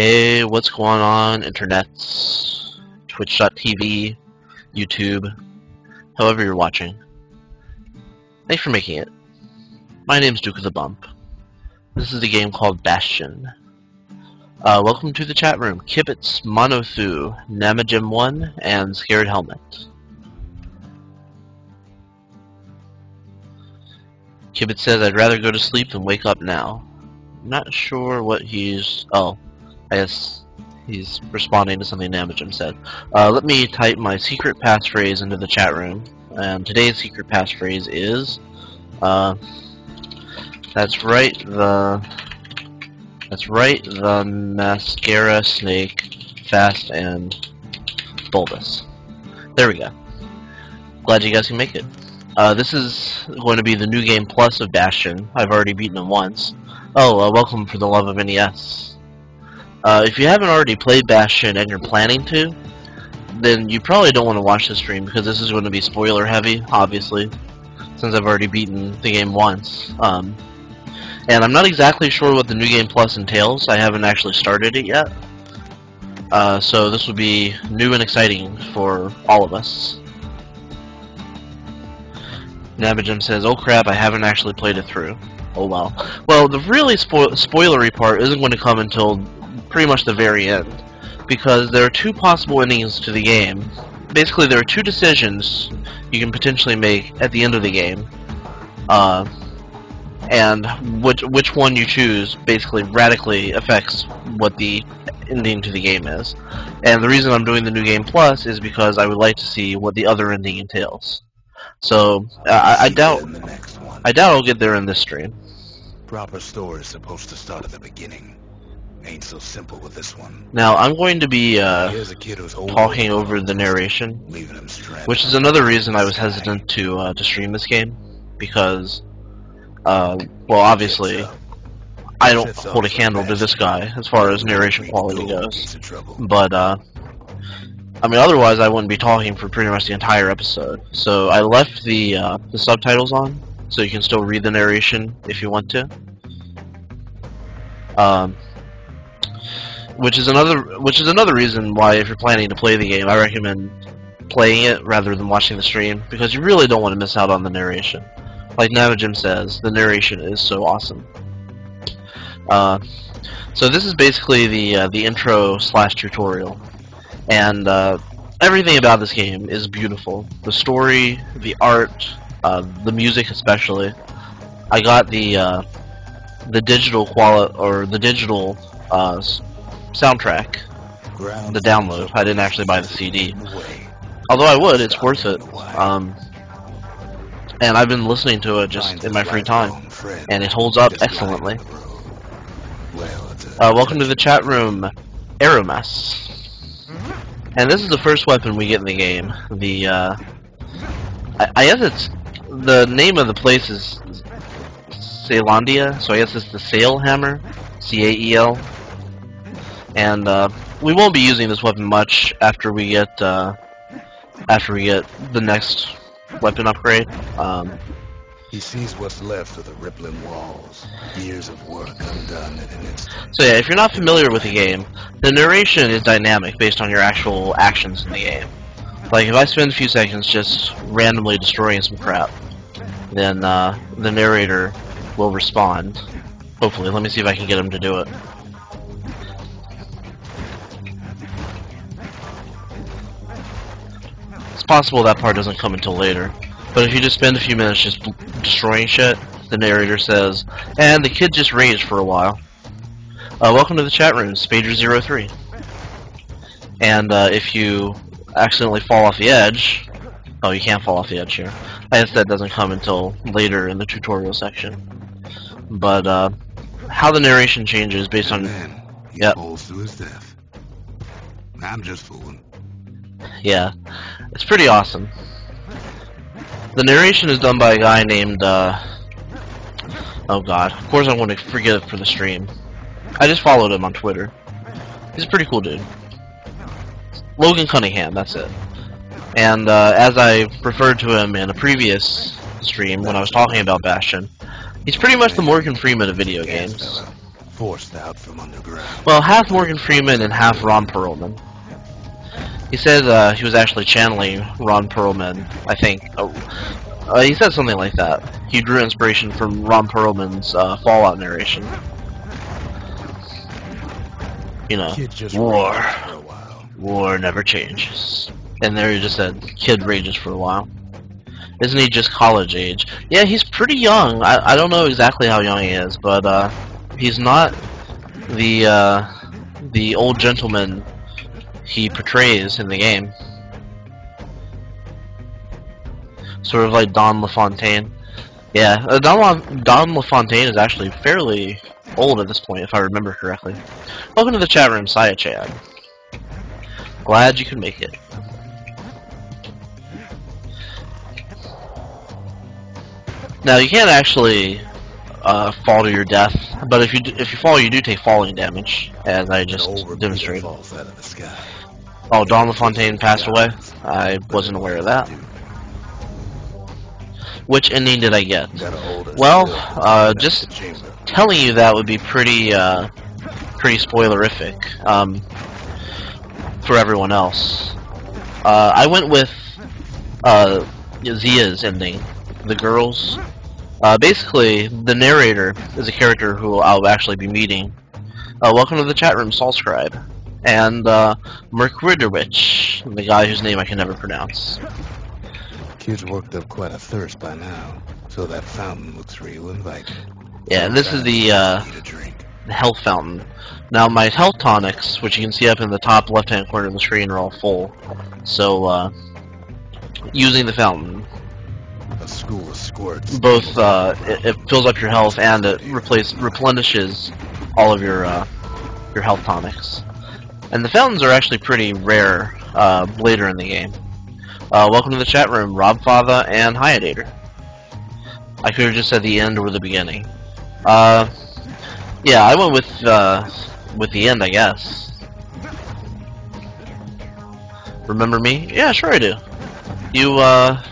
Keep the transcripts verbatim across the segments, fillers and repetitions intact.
Hey, what's going on, internets? twitch dot t v, YouTube, however you're watching. Thanks for making it. My name's Duke of the Bump. This is a game called Bastion. Uh, welcome to the chat room. Kibitz, Monothu, Namajim one, and Scared Helmet. Kibitz says, I'd rather go to sleep than wake up now. I'm not sure what he's... oh. I guess he's responding to something Namajim said. Uh, let me type my secret passphrase into the chat room. And today's secret passphrase is, uh, that's right, the, that's right, the mascara snake, fast and bulbous. There we go. Glad you guys can make it. Uh, this is going to be the new game plus of Bastion. I've already beaten him once. Oh, uh, welcome for the love of N E S. Uh, if you haven't already played Bastion and you're planning to, then you probably don't want to watch this stream because this is going to be spoiler heavy, obviously, since I've already beaten the game once. Um, and I'm not exactly sure what the New Game Plus entails. I haven't actually started it yet. Uh, so this will be new and exciting for all of us. Namajim says, oh crap, I haven't actually played it through. Oh well. Well, the really spo spoilery part isn't going to come until pretty much the very end, because there are two possible endings to the game. Basically, there are two decisions you can potentially make at the end of the game, uh, and which which one you choose basically radically affects what the ending to the game is. And the reason I'm doing the New Game Plus is because I would like to see what the other ending entails. So uh, I, I doubt I doubt I'll get there in this stream. Proper story is supposed to start at the beginning. Ain't so simple with this one. Now I'm going to be uh, talking over the narration, which is another reason I was hesitant to uh, to stream this game, because, uh, well, obviously, I don't hold a candle to this guy as far as narration quality goes. But uh, I mean, otherwise, I wouldn't be talking for pretty much the entire episode. So I left the uh, the subtitles on, so you can still read the narration if you want to. Um. Which is another, which is another reason why, if you're planning to play the game, I recommend playing it rather than watching the stream, because you really don't want to miss out on the narration. Like Namajim says, the narration is so awesome. Uh, so this is basically the uh, the intro slash tutorial, and uh, everything about this game is beautiful. The story, the art, uh, the music especially. I got the uh, the digital quali or the digital. Uh, soundtrack, the download. I didn't actually buy the C D, although I would. It's worth it. Um, and I've been listening to it just in my free time, and it holds up excellently. Uh, welcome to the chat room, Aeromas. And this is the first weapon we get in the game. The uh, I, I guess it's the name of the place is Ceylandia, so I guess it's the Sail Hammer, C A E L. And uh, we won't be using this weapon much after we get uh, after we get the next weapon upgrade. Um, he sees what's left of the rippling walls, years of work undone in an instant. So yeah, if you're not familiar with the game, the narration is dynamic based on your actual actions in the game. Like if I spend a few seconds just randomly destroying some crap, then uh, the narrator will respond. Hopefully, let me see if I can get him to do it. Possible that part doesn't come until later, but if you just spend a few minutes just b destroying shit, the narrator says, and the kid just raged for a while. Uh, welcome to the chat room, Spader zero three. And uh, if you accidentally fall off the edge, oh, you can't fall off the edge here. I guess that doesn't come until later in the tutorial section. But uh, how the narration changes based on. Yep. I'm just fooling. Yeah, it's pretty awesome. The narration is done by a guy named, uh... oh god, of course I want to forget it for the stream. I just followed him on Twitter. He's a pretty cool dude. Logan Cunningham, that's it. And, uh, as I referred to him in a previous stream when I was talking about Bastion, he's pretty much the Morgan Freeman of video games. forced out from underground. Well, half Morgan Freeman and half Ron Perlman. He said uh, he was actually channeling Ron Perlman, I think. Oh, uh, he said something like that. He drew inspiration from Ron Perlman's uh, Fallout narration. You know, war. War never changes. And there he just said, kid rages for a while. Isn't he just college age? Yeah, he's pretty young. I, I don't know exactly how young he is, but uh, he's not the uh, the old gentleman he portrays in the game. Sort of like Don LaFontaine. Yeah, uh, Don, La Don LaFontaine is actually fairly old at this point, if I remember correctly. Welcome to the chat room, Saya Chad. Glad you could make it. Now you can't actually uh, fall to your death, but if you do, if you fall, you do take falling damage, as I just demonstrated. Falls out of the sky. Oh, Don LaFontaine passed away. I wasn't aware of that. Which ending did I get? Well, uh, just telling you that would be pretty uh, pretty spoilerific um, for everyone else. Uh, I went with uh, Zia's ending. The girls. Uh, basically, the narrator is a character who I'll actually be meeting. Uh, welcome to the chat room, Solscribe. And uh, Merc Ritterwitch, the guy whose name I can never pronounce. Kid's worked up quite a thirst by now, so that fountain looks real inviting. Yeah, and this is the, uh, the health fountain. Now, my health tonics, which you can see up in the top left-hand corner of the screen, are all full. So, uh, using the fountain. A school of squirts. Both, uh, it, it fills up your health and it replace, replenishes all of your, uh, your health tonics. And the fountains are actually pretty rare, uh, later in the game. Uh, welcome to the chat room, Rob Father and Hyadator. I could have just said the end or the beginning. Uh, yeah, I went with, uh, with the end, I guess. Remember me? Yeah, sure I do. You, uh...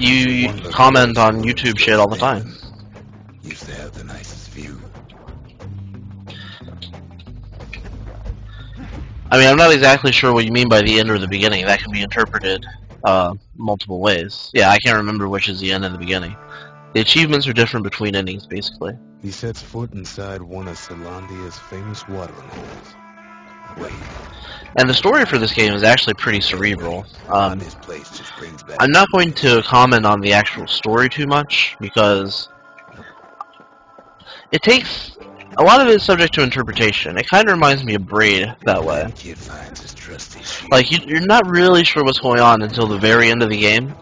You comment on YouTube shit all the time. Used to have the nicest view. I mean, I'm not exactly sure what you mean by the end or the beginning. That can be interpreted uh, multiple ways. Yeah, I can't remember which is the end and the beginning. The achievements are different between endings, basically. He sets foot inside one of Salandia's famous watering holes. Wait. And the story for this game is actually pretty cerebral. Um, I'm not going to comment on the actual story too much, because it takes... a lot of it is subject to interpretation. It kind of reminds me of Braid that way. Like, you, you're not really sure what's going on until the very end of the game.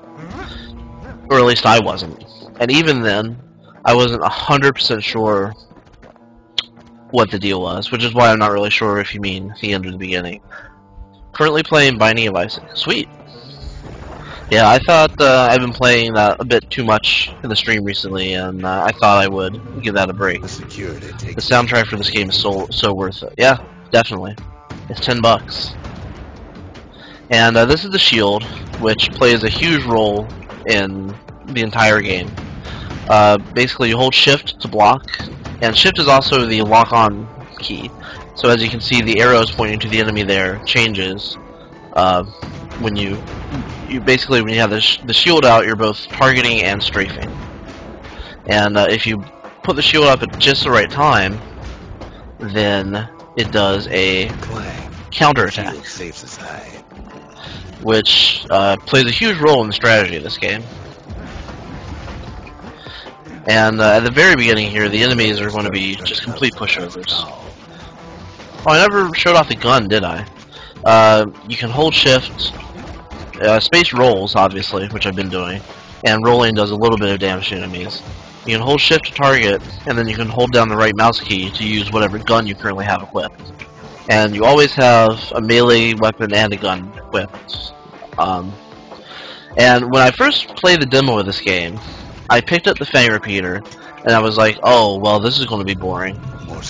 Or at least I wasn't. And even then, I wasn't one hundred percent sure what the deal was, which is why I'm not really sure if you mean the end or the beginning. Currently playing Binding of Isaac. Sweet. Yeah, I thought uh, I've been playing that a bit too much in the stream recently, and uh, I thought I would give that a break. The, the soundtrack for this game is so so worth it. Yeah, definitely. It's ten bucks. And uh, this is the shield, which plays a huge role in the entire game. Uh, basically, you hold shift to block. And shift is also the lock-on key. So as you can see, the arrows pointing to the enemy there changes uh, when you you basically when you have the, sh the shield out, you're both targeting and strafing. And uh, if you put the shield up at just the right time, then it does a counter attack, which uh, plays a huge role in the strategy of this game. And uh, at the very beginning here, the enemies are going to be just complete pushovers. Oh, I never showed off the gun, did I? Uh, you can hold shift. Uh, space rolls, obviously, which I've been doing. And rolling does a little bit of damage to enemies. You can hold shift to target, and then you can hold down the right mouse key to use whatever gun you currently have equipped. And you always have a melee weapon and a gun equipped. Um, and when I first played the demo of this game, I picked up the Fang Repeater, and I was like, oh, well, this is going to be boring.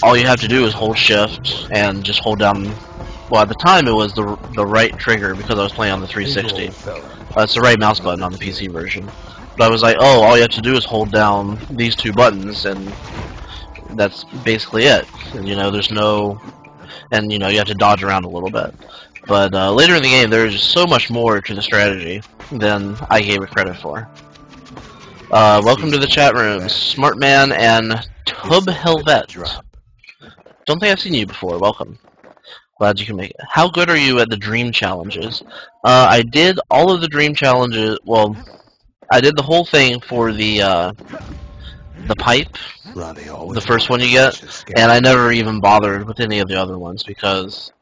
All you have to do is hold shift and just hold down... Well, at the time, it was the the right trigger, because I was playing on the three sixty. Uh, it's the right mouse button on the P C version. But I was like, oh, all you have to do is hold down these two buttons, and that's basically it. And, you know, there's no, and you know, you have to dodge around a little bit. But uh, later in the game, there's so much more to the strategy than I gave it credit for. Uh, welcome to the chat room, Smartman and Tub Helvet. Don't think I've seen you before. Welcome. Glad you can make it. How good are you at the dream challenges? Uh, I did all of the dream challenges. Well, I did the whole thing for the uh, the pipe, the first one you get, and I never even bothered with any of the other ones because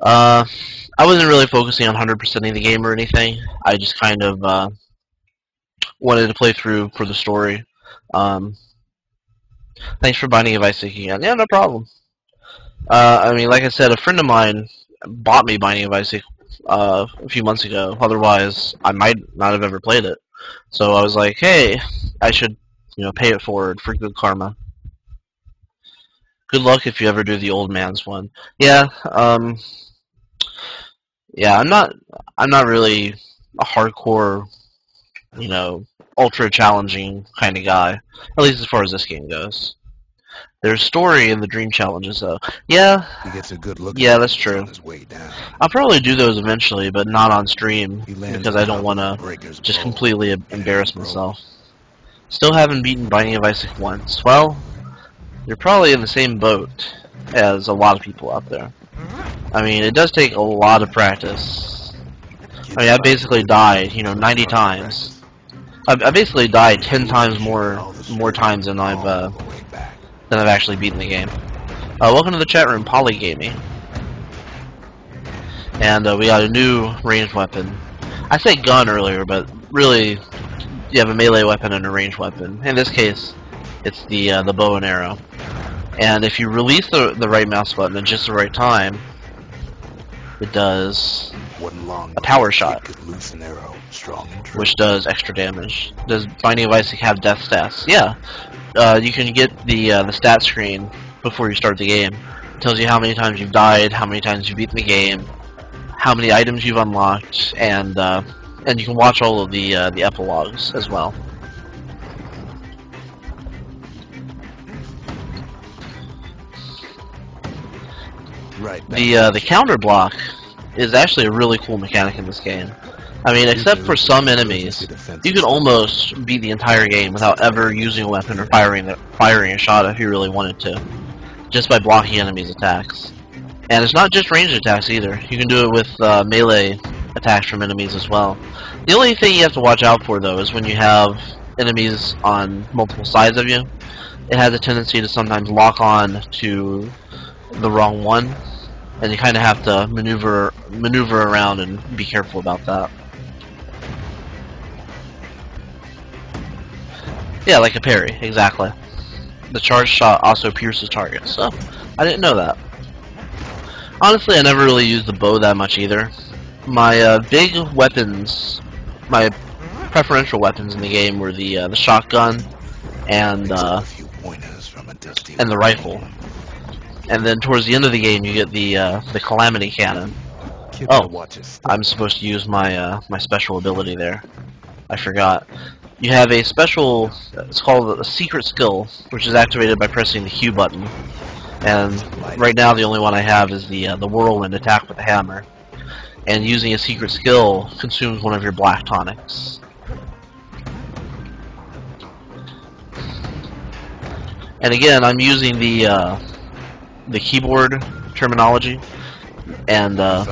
uh, I wasn't really focusing on one hundred percent of the game or anything. I just kind of uh, wanted to play through for the story. Um, thanks for Binding of Isaac again. Yeah, no problem. Uh, I mean, like I said, a friend of mine bought me Binding of Isaac uh, a few months ago. Otherwise, I might not have ever played it. So I was like, hey, I should, you know, pay it forward for good karma. Good luck if you ever do the old man's one. Yeah, um, yeah, I'm not, I'm not really a hardcore, you know, ultra challenging kind of guy. At least as far as this game goes. There's story in the dream challenges, though. Yeah. He gets a good look. Yeah, that's true. I'll probably do those eventually, but not on stream because I don't want to just completely embarrass myself. Still haven't beaten Binding of Isaac once. Well, you're probably in the same boat as a lot of people out there. I mean, it does take a lot of practice. I mean, I basically died, you know, ninety times. I, I basically died ten times more more times than I've. Uh, Than I've actually beaten the game. Uh, welcome to the chat room, Polygaming. And uh, we got a new ranged weapon. I said gun earlier, but really, you have a melee weapon and a ranged weapon. In this case, it's the uh, the bow and arrow. And if you release the the right mouse button at just the right time, it does a power shot, which does extra damage. Does Binding of Isaac have death stats? Yeah. Uh, you can get the uh, the stat screen before you start the game. It tells you how many times you've died, how many times you've beaten the game, how many items you've unlocked, and uh, and you can watch all of the uh, the epilogues as well. Right. The uh, the counter block is actually a really cool mechanic in this game. I mean, except for some enemies, you can almost beat the entire game without ever using a weapon or firing the, firing a shot if you really wanted to, just by blocking enemies' attacks. And it's not just ranged attacks either. You can do it with uh, melee attacks from enemies as well. The only thing you have to watch out for, though, is when you have enemies on multiple sides of you, it has a tendency to sometimes lock on to the wrong one, and you kind of have to maneuver maneuver around and be careful about that. Yeah, like a parry, exactly. The charge shot also pierces targets, so I didn't know that. Honestly, I never really used the bow that much either. My uh, big weapons, my preferential weapons in the game were the uh, the shotgun and uh, and the rifle. And then towards the end of the game, you get the uh, the calamity cannon. Oh, I'm supposed to use my uh, my special ability there. I forgot. You have a special, it's called a secret skill, which is activated by pressing the Q button. And right now the only one I have is the uh, the whirlwind attack with the hammer. And using a secret skill consumes one of your black tonics. And again, I'm using the uh, the keyboard terminology. And uh,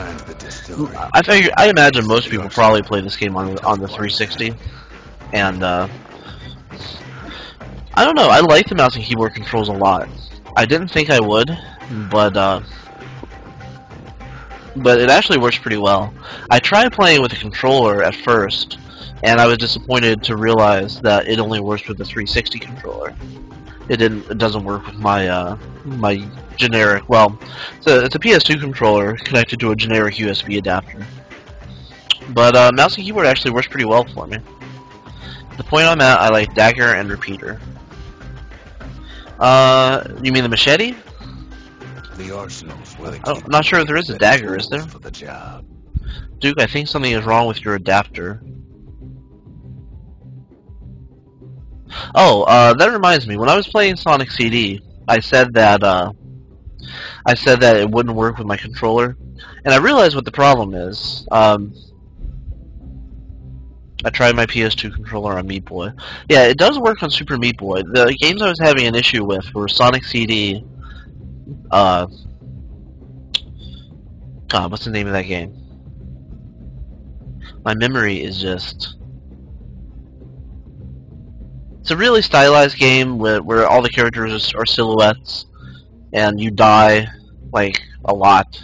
I figure, I imagine most people probably play this game on on the three sixty. And, uh, I don't know, I like the mouse and keyboard controls a lot. I didn't think I would, but, uh, but it actually works pretty well. I tried playing with a controller at first, and I was disappointed to realize that it only works with the three sixty controller. It didn't, it doesn't work with my, uh, my generic, well, it's a, it's a P S two controller connected to a generic U S B adapter. But, uh, mouse and keyboard actually works pretty well for me. The point I'm at, I like dagger and repeater. Uh, you mean the machete? The arsenal's where they keep oh, I'm not sure if there is a dagger, is there? For the job. Duke, I think something is wrong with your adapter. Oh, uh, that reminds me. When I was playing Sonic C D, I said that uh, I said that it wouldn't work with my controller, and I realized what the problem is. Um, I tried my P S two controller on Meat Boy. Yeah, it does work on Super Meat Boy. The games I was having an issue with were Sonic C D. Uh, God, what's the name of that game? My memory is just... It's a really stylized game where, where all the characters are silhouettes, and you die, like, a lot.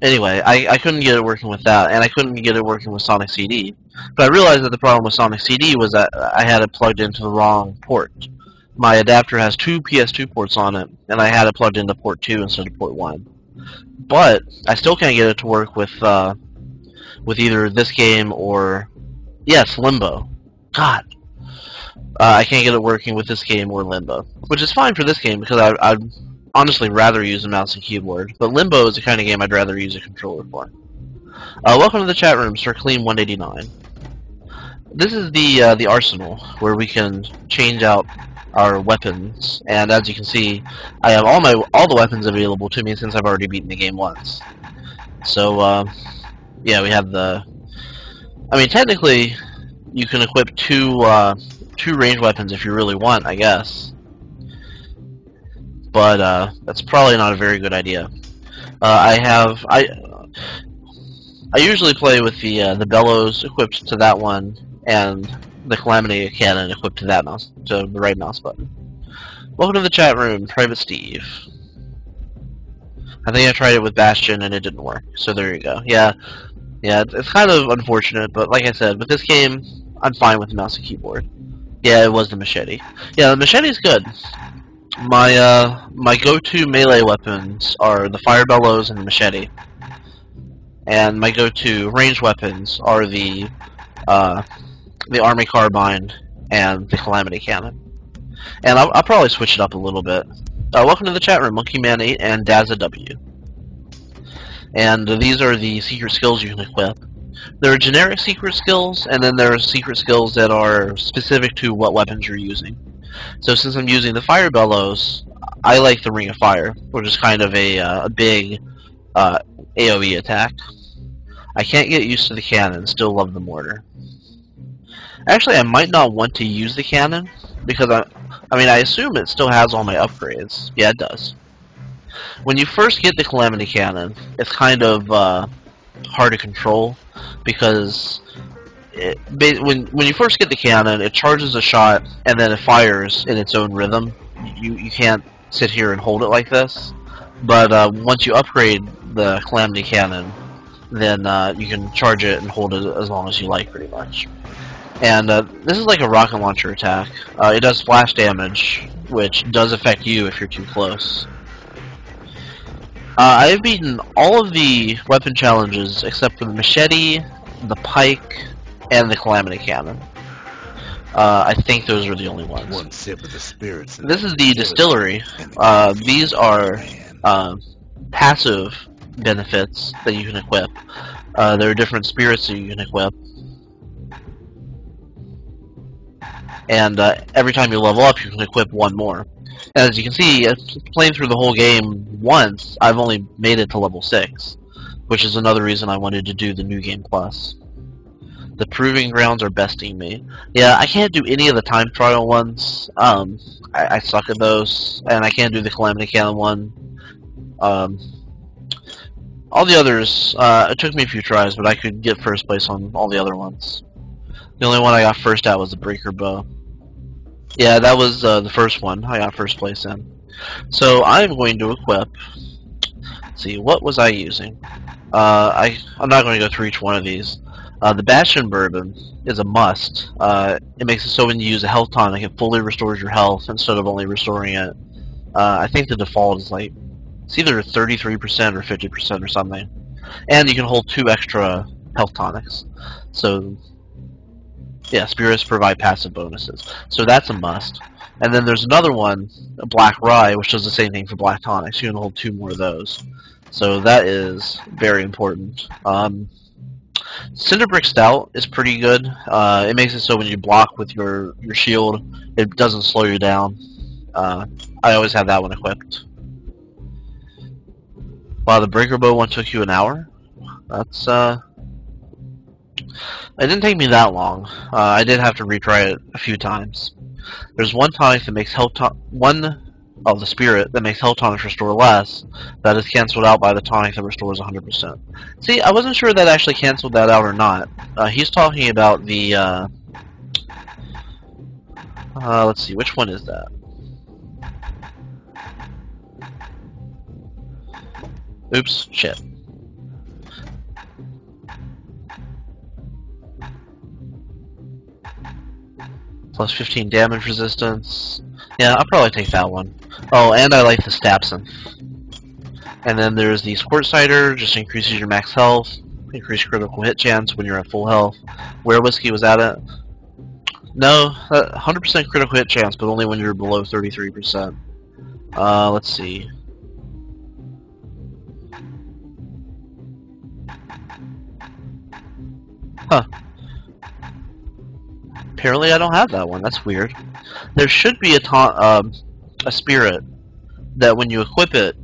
Anyway, I, I couldn't get it working with that, and I couldn't get it working with Sonic C D. But I realized that the problem with Sonic C D was that I had it plugged into the wrong port. My adapter has two P S two ports on it, and I had it plugged into port two instead of port one. But I still can't get it to work with uh, with either this game or... Yes, Limbo. God. Uh, I can't get it working with this game or Limbo. Which is fine for this game, because I, I'd honestly rather use a mouse and keyboard. But Limbo is the kind of game I'd rather use a controller for. Uh, welcome to the chat room, Sir Clean one eighty-nine. This is the uh, the arsenal, where we can change out our weapons, and as you can see, I have all my all the weapons available to me since I've already beaten the game once. So, uh, yeah, we have the. I mean, technically, you can equip two uh, two ranged weapons if you really want, I guess. But uh, that's probably not a very good idea. Uh, I have I I usually play with the uh, the bellows equipped to that one and the Calamity Cannon equipped to that mouse, to the right mouse button. Welcome to the chat room, Private Steve. I think I tried it with Bastion and it didn't work, so there you go. Yeah, yeah, it's, it's kind of unfortunate, but like I said, with this game, I'm fine with the mouse and keyboard. Yeah, it was the machete. Yeah, the machete's good. My uh, my go-to melee weapons are the fire bellows and the machete, and my go-to ranged weapons are the uh, the Army Carbine, and the Calamity Cannon. And I'll, I'll probably switch it up a little bit. Uh, welcome to the chat room, Monkeyman eight and DazzaW. And these are the secret skills you can equip. There are generic secret skills, and then there are secret skills that are specific to what weapons you're using. So since I'm using the Fire Bellows, I like the Ring of Fire, which is kind of a, uh, a big uh, AoE attack. I can't get used to the cannon, still love the mortar. Actually, I might not want to use the cannon, because I, I mean, I assume it still has all my upgrades. Yeah, it does. When you first get the Calamity Cannon, it's kind of uh, hard to control, because it, when, when you first get the cannon, it charges a shot, and then it fires in its own rhythm. You, you can't sit here and hold it like this. But uh, once you upgrade the Calamity Cannon, then uh, you can charge it and hold it as long as you like, pretty much. And uh, this is like a rocket launcher attack. Uh, it does splash damage, which does affect you if you're too close. Uh, I have beaten all of the weapon challenges except for the machete, the pike, and the Calamity Cannon. Uh, I think those are the only ones. One sip of the spirits. This is the distillery. Uh, these are uh, passive benefits that you can equip. Uh, there are different spirits that you can equip. And uh, every time you level up, you can equip one more. And as you can see, playing through the whole game once, I've only made it to level six, which is another reason I wanted to do the New Game Plus. The Proving Grounds are besting me. Yeah, I can't do any of the Time Trial ones. Um, I, I suck at those, and I can't do the Calamity Cannon one. Um, all the others, uh, it took me a few tries, but I could get first place on all the other ones. The only one I got first at was the Breaker Bow. Yeah, that was uh, the first one I got first place in. So I'm going to equip... Let's see, what was I using? Uh, I, I'm not going to go through each one of these. Uh, the Bastion Bourbon is a must. Uh, it makes it so when you use a health tonic, it fully restores your health instead of only restoring it. Uh, I think the default is like... It's either thirty-three percent or fifty percent or something. And you can hold two extra health tonics. So... Yeah, spirits provide passive bonuses, so that's a must. And then there's another one, a Black Rye, which does the same thing for Black Tonics. You can hold two more of those, so that is very important. Um, Cinderbrick Stout is pretty good. Uh, it makes it so when you block with your, your shield, it doesn't slow you down. Uh, I always have that one equipped. Wow, the Breaker Bow one took you an hour? That's, uh... It didn't take me that long. Uh, I did have to retry it a few times. There's one tonic that makes health tonic, one of the spirit that makes health tonics restore less, that is cancelled out by the tonic that restores one hundred percent. See, I wasn't sure that actually cancelled that out or not. Uh, he's talking about the, uh, uh, let's see, which one is that? Oops, shit. Plus fifteen damage resistance. Yeah, I'll probably take that one. Oh, and I like the Stabsynth. And then there's the Squirt Cider, just increases your max health, increase critical hit chance when you're at full health. Where Whiskey was at it? No, one hundred percent critical hit chance, but only when you're below thirty-three percent. Uh, let's see. Huh. Apparently I don't have that one. That's weird. There should be a ton um, a spirit that when you equip it,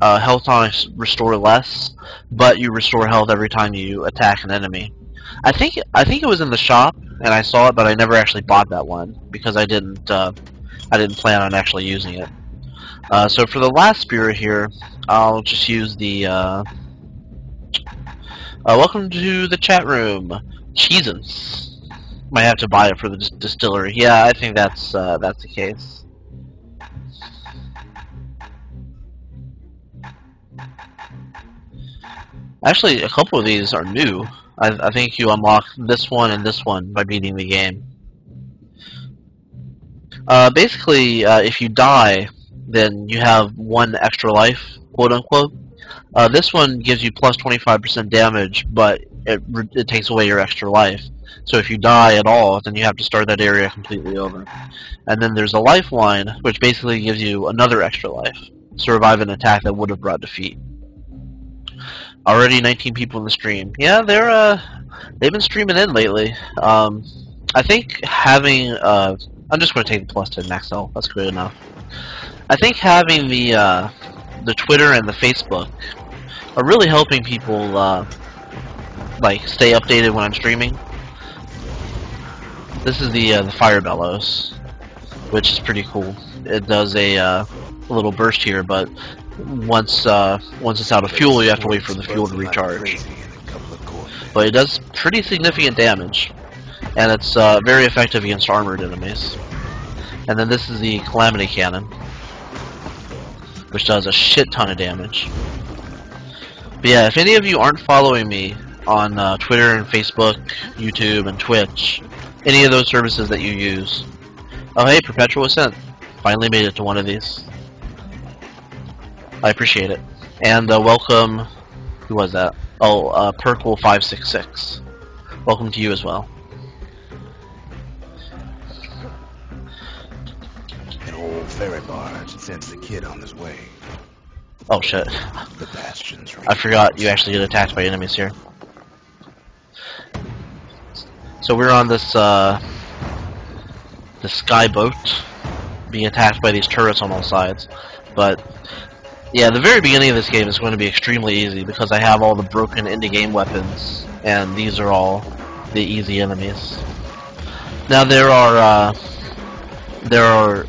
uh, health tonics restore less, but you restore health every time you attack an enemy. I think I think it was in the shop and I saw it, but I never actually bought that one because I didn't uh, I didn't plan on actually using it. Uh, so for the last spirit here, I'll just use the. Uh, uh, welcome to the chat room, Cheezins. Might have to buy it for the dis distillery. Yeah, I think that's uh, that's the case. Actually, a couple of these are new. I, I think you unlock this one and this one by beating the game. Uh, basically, uh, if you die, then you have one extra life, quote unquote. Uh, this one gives you plus twenty-five percent damage, but it, it takes away your extra life. So if you die at all, then you have to start that area completely over. And then there's a lifeline, which basically gives you another extra life. Survive an attack that would have brought defeat. Already nineteen people in the stream. Yeah, they're uh, they've been streaming in lately. Um, I think having uh, I'm just going to take the plus ten max health. That's good enough. I think having the uh, the Twitter and the Facebook are really helping people uh, like stay updated when I'm streaming. This is the uh, the Fire Bellows, which is pretty cool. It does a, uh, a little burst here, but once uh, once it's out of fuel, you have to wait for the fuel to recharge. But it does pretty significant damage, and it's uh, very effective against armored enemies. And then this is the Calamity Cannon, which does a shit ton of damage. But yeah, if any of you aren't following me on uh, Twitter and Facebook, YouTube, and Twitch, any of those services that you use. Oh hey, Perpetual Ascent. Finally made it to one of these. I appreciate it. And uh, welcome... Who was that? Oh, uh, Perkle five six six. Welcome to you as well. An old ferry barge sends the kid on his way. Oh shit. The Bastion's I forgot you actually get attacked by enemies here. So we're on this uh, the sky boat, being attacked by these turrets on all sides. But yeah, the very beginning of this game is going to be extremely easy because I have all the broken indie-game weapons, and these are all the easy enemies. Now there are uh, there are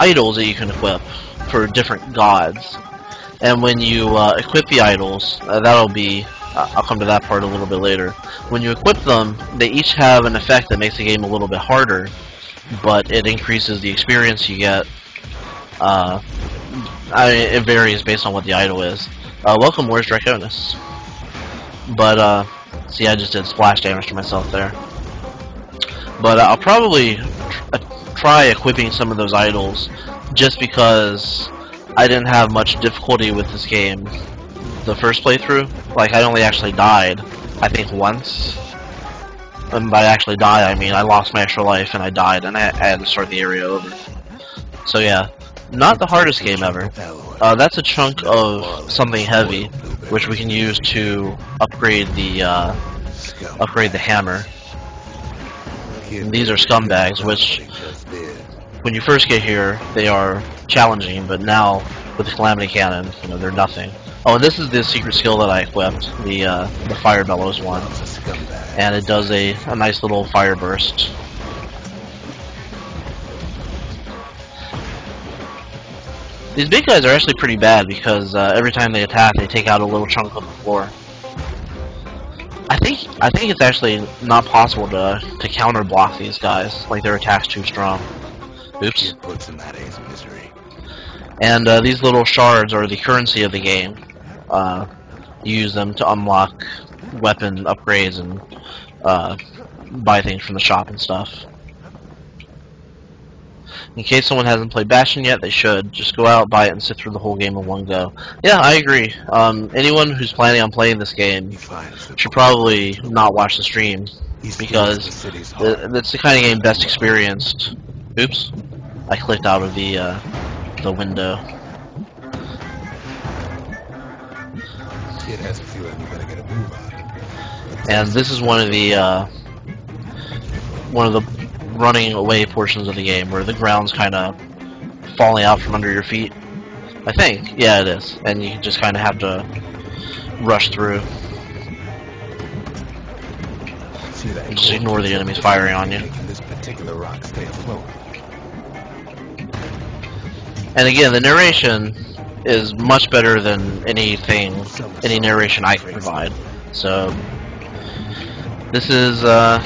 idols that you can equip for different gods, and when you uh, equip the idols, uh, that'll be. I'll come to that part a little bit later. When you equip them, they each have an effect that makes the game a little bit harder, but it increases the experience you get. Uh, I, it varies based on what the idol is. Uh, welcome, where's Draconis? But, uh, see, I just did splash damage to myself there. But uh, I'll probably tr try equipping some of those idols, just because I didn't have much difficulty with this game the first playthrough. Like, I only actually died, I think, once. And by actually die, I mean I lost my extra life and I died, and I, I had to start the area over. So yeah, not the hardest game ever. Uh, that's a chunk of something heavy, which we can use to upgrade the uh, upgrade the hammer. And these are scumbags, which, when you first get here, they are challenging, but now, with the Calamity Cannon, you know, they're nothing. Oh, and this is the secret skill that I equipped, the, uh, the Fire Bellows one. And it does a, a nice little fire burst. These big guys are actually pretty bad, because uh, every time they attack, they take out a little chunk of the floor. I think I think it's actually not possible to to counter block these guys, like their attacks too strong. Oops. And uh, these little shards are the currency of the game. Uh, you use them to unlock weapon upgrades and uh, buy things from the shop and stuff. In case someone hasn't played Bastion yet, they should. Just go out, buy it, and sit through the whole game in one go. Yeah, I agree. Um, anyone who's planning on playing this game should probably not watch the stream, because that's the kind of game best experienced. Oops. I clicked out of the, uh, the window. And this is one of the, uh, one of the running away portions of the game, where the ground's kind of falling out from under your feet. I think. Yeah, it is. And you just kind of have to rush through. See that, just ignore the enemies firing on you. This particular rock stay afloat. And again, the narration is much better than anything, any narration I can provide. So, this is, uh...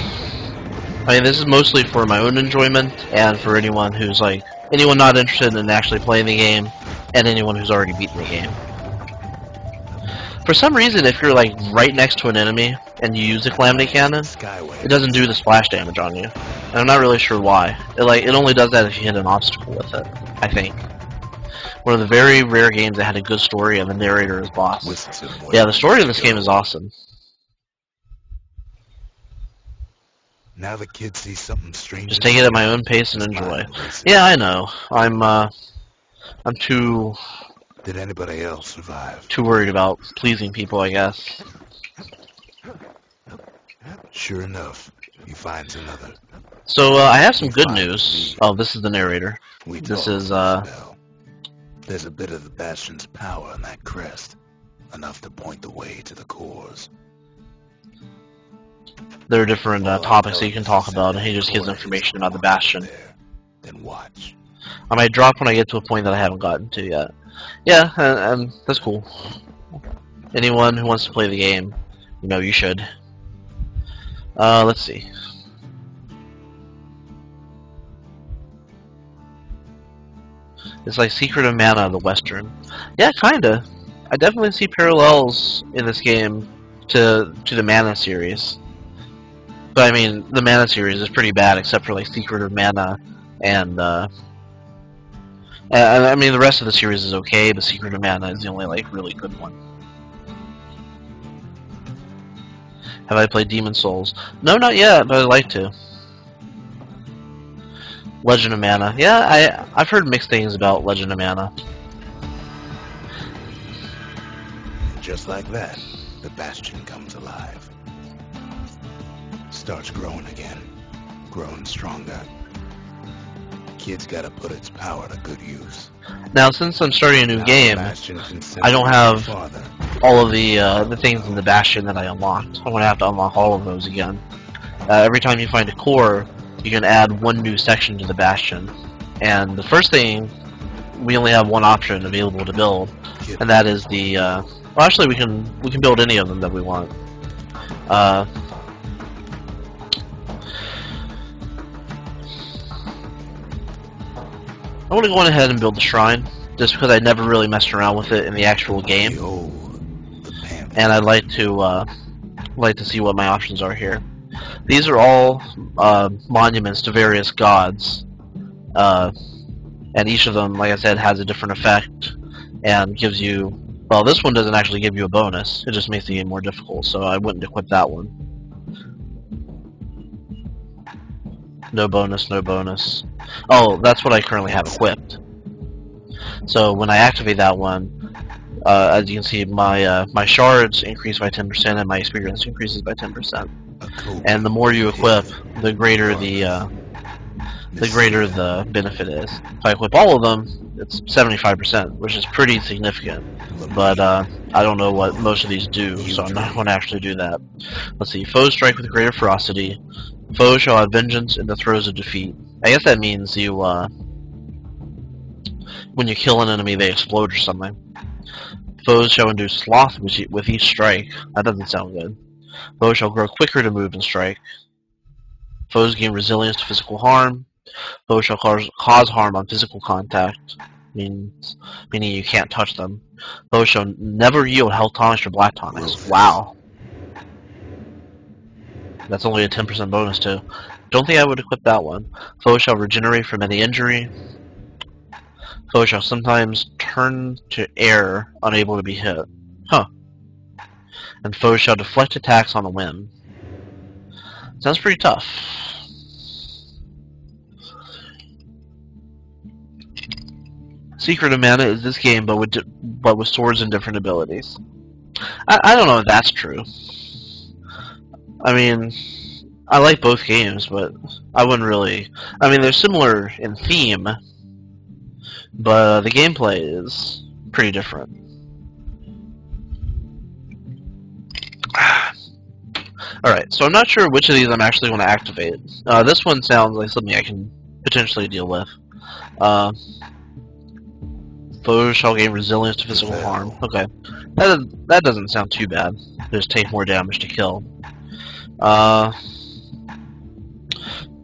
I mean, this is mostly for my own enjoyment, and for anyone who's like, anyone not interested in actually playing the game, and anyone who's already beaten the game. For some reason, if you're like right next to an enemy, and you use the Calamity Cannon, it doesn't do the splash damage on you. And I'm not really sure why. It like, it only does that if you hit an obstacle with it, I think. One of the very rare games that had a good story and the narrator is boss. Yeah, the story of this game is awesome. Now the kids see something strange. Just take it at my own pace and enjoy. Yeah, I know. I'm uh I'm too Did anybody else survive? Too worried about pleasing people, I guess. Sure enough, he finds another. So uh, I have some good news. Oh, this is the narrator. This is uh there's a bit of the Bastion's power on that crest, enough to point the way to the cores. There are different uh, topics that you can talk about, and he just gives information about the Bastion. Then watch. I might drop when I get to a point that I haven't gotten to yet. Yeah, and, and that's cool. Anyone who wants to play the game, you know, you should. Uh, let's see. It's like Secret of Mana, the Western. Yeah, kinda. I definitely see parallels in this game to to the Mana series. But I mean, the Mana series is pretty bad, except for like Secret of Mana, and uh, I mean the rest of the series is okay, but Secret of Mana is the only like really good one. Have I played Demon Souls? No, not yet, but I'd like to. Legend of Mana, yeah, I I've heard mixed things about Legend of Mana. Just like that, the Bastion comes alive. Starts growing again, growing stronger. Kids gotta put its power to good use. Now, since I'm starting a new now game, I don't have farther. all of the uh, the things in the Bastion that I unlocked. I'm gonna have to unlock all of those again. Uh, every time you find a core, you can add one new section to the Bastion. And the first thing, we only have one option available to build, and that is the. Uh, well, actually, we can we can build any of them that we want. Uh, I'm going to go ahead and build the shrine, just because I never really messed around with it in the actual game, and I'd like to uh, like to see what my options are here. These are all uh, monuments to various gods, uh, and each of them, like I said, has a different effect and gives you, well, this one doesn't actually give you a bonus, it just makes the game more difficult, so I wouldn't equip that one. No bonus, no bonus. Oh, that's what I currently have equipped. So when I activate that one, Uh, as you can see, my uh, my shards increase by ten percent and my experience increases by ten percent. Oh, cool. And the more you equip, the greater the uh, the greater the benefit is. If I equip all of them, it's seventy-five percent, which is pretty significant. But uh, I don't know what most of these do, so I'm not going to actually do that. Let's see. Foes strike with greater ferocity. Foes shall have vengeance in the throes of defeat. I guess that means you, uh, when you kill an enemy, they explode or something. Foes shall induce sloth with each strike. That doesn't sound good. Foes shall grow quicker to move and strike. Foes gain resilience to physical harm. Foes shall cause, cause harm on physical contact, means, meaning you can't touch them. Foes shall never yield health tonics or black tonics. Wow. That's only a ten percent bonus too. Don't think I would equip that one. Foes shall regenerate from any injury. Foes shall sometimes turn to air, unable to be hit. Huh. And foes shall deflect attacks on a whim. Sounds pretty tough. Secret of Mana is this game, but with, but with swords and different abilities. I, I don't know if that's true. I mean, I like both games, but I wouldn't really... I mean, they're similar in theme, but uh, the gameplay is pretty different. Alright, so I'm not sure which of these I'm actually going to activate. Uh, this one sounds like something I can potentially deal with. Uh, foes shall gain resilience to physical harm. Okay, that, that doesn't sound too bad. Just take more damage to kill. Uh,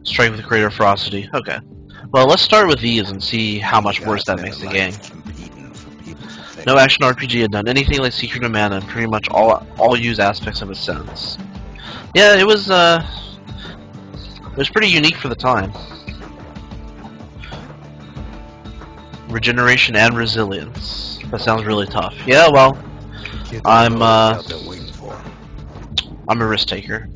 strike with greater ferocity. Okay. Well, let's start with these and see how much worse that makes the game. No action R P G had done anything like Secret of Mana and pretty much all all use aspects of its sense. Yeah, it was uh, it was pretty unique for the time. Regeneration and resilience. That sounds really tough. Yeah, well, I'm uh, I'm a risk taker.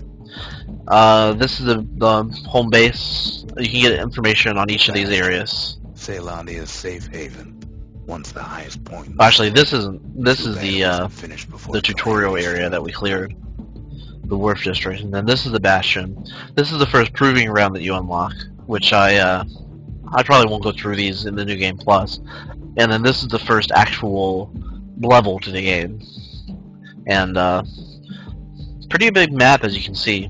Uh, this is the, the home base. You can get information on each of these areas. Ceylani is safe haven. Once the highest point. Actually, this isn't. This is the uh, the tutorial area that we cleared, the Wharf District, and then this is the Bastion. This is the first proving ground that you unlock, which I uh, I probably won't go through these in the New Game Plus. And then this is the first actual level to the game, and uh, pretty big map as you can see.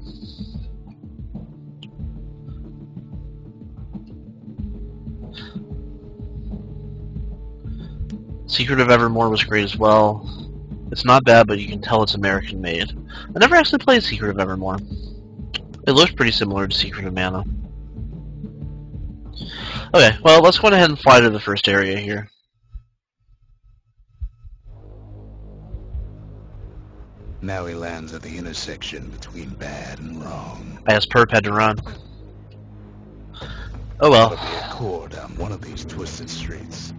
Secret of Evermore was great as well. It's not bad, but you can tell it's American-made. I never actually played Secret of Evermore. It looks pretty similar to Secret of Mana. Okay, well, let's go ahead and fly to the first area here. Now he lands at the intersection between bad and wrong. I guess Perp had to run. Oh well. There'll be a core down one of these twisted streets.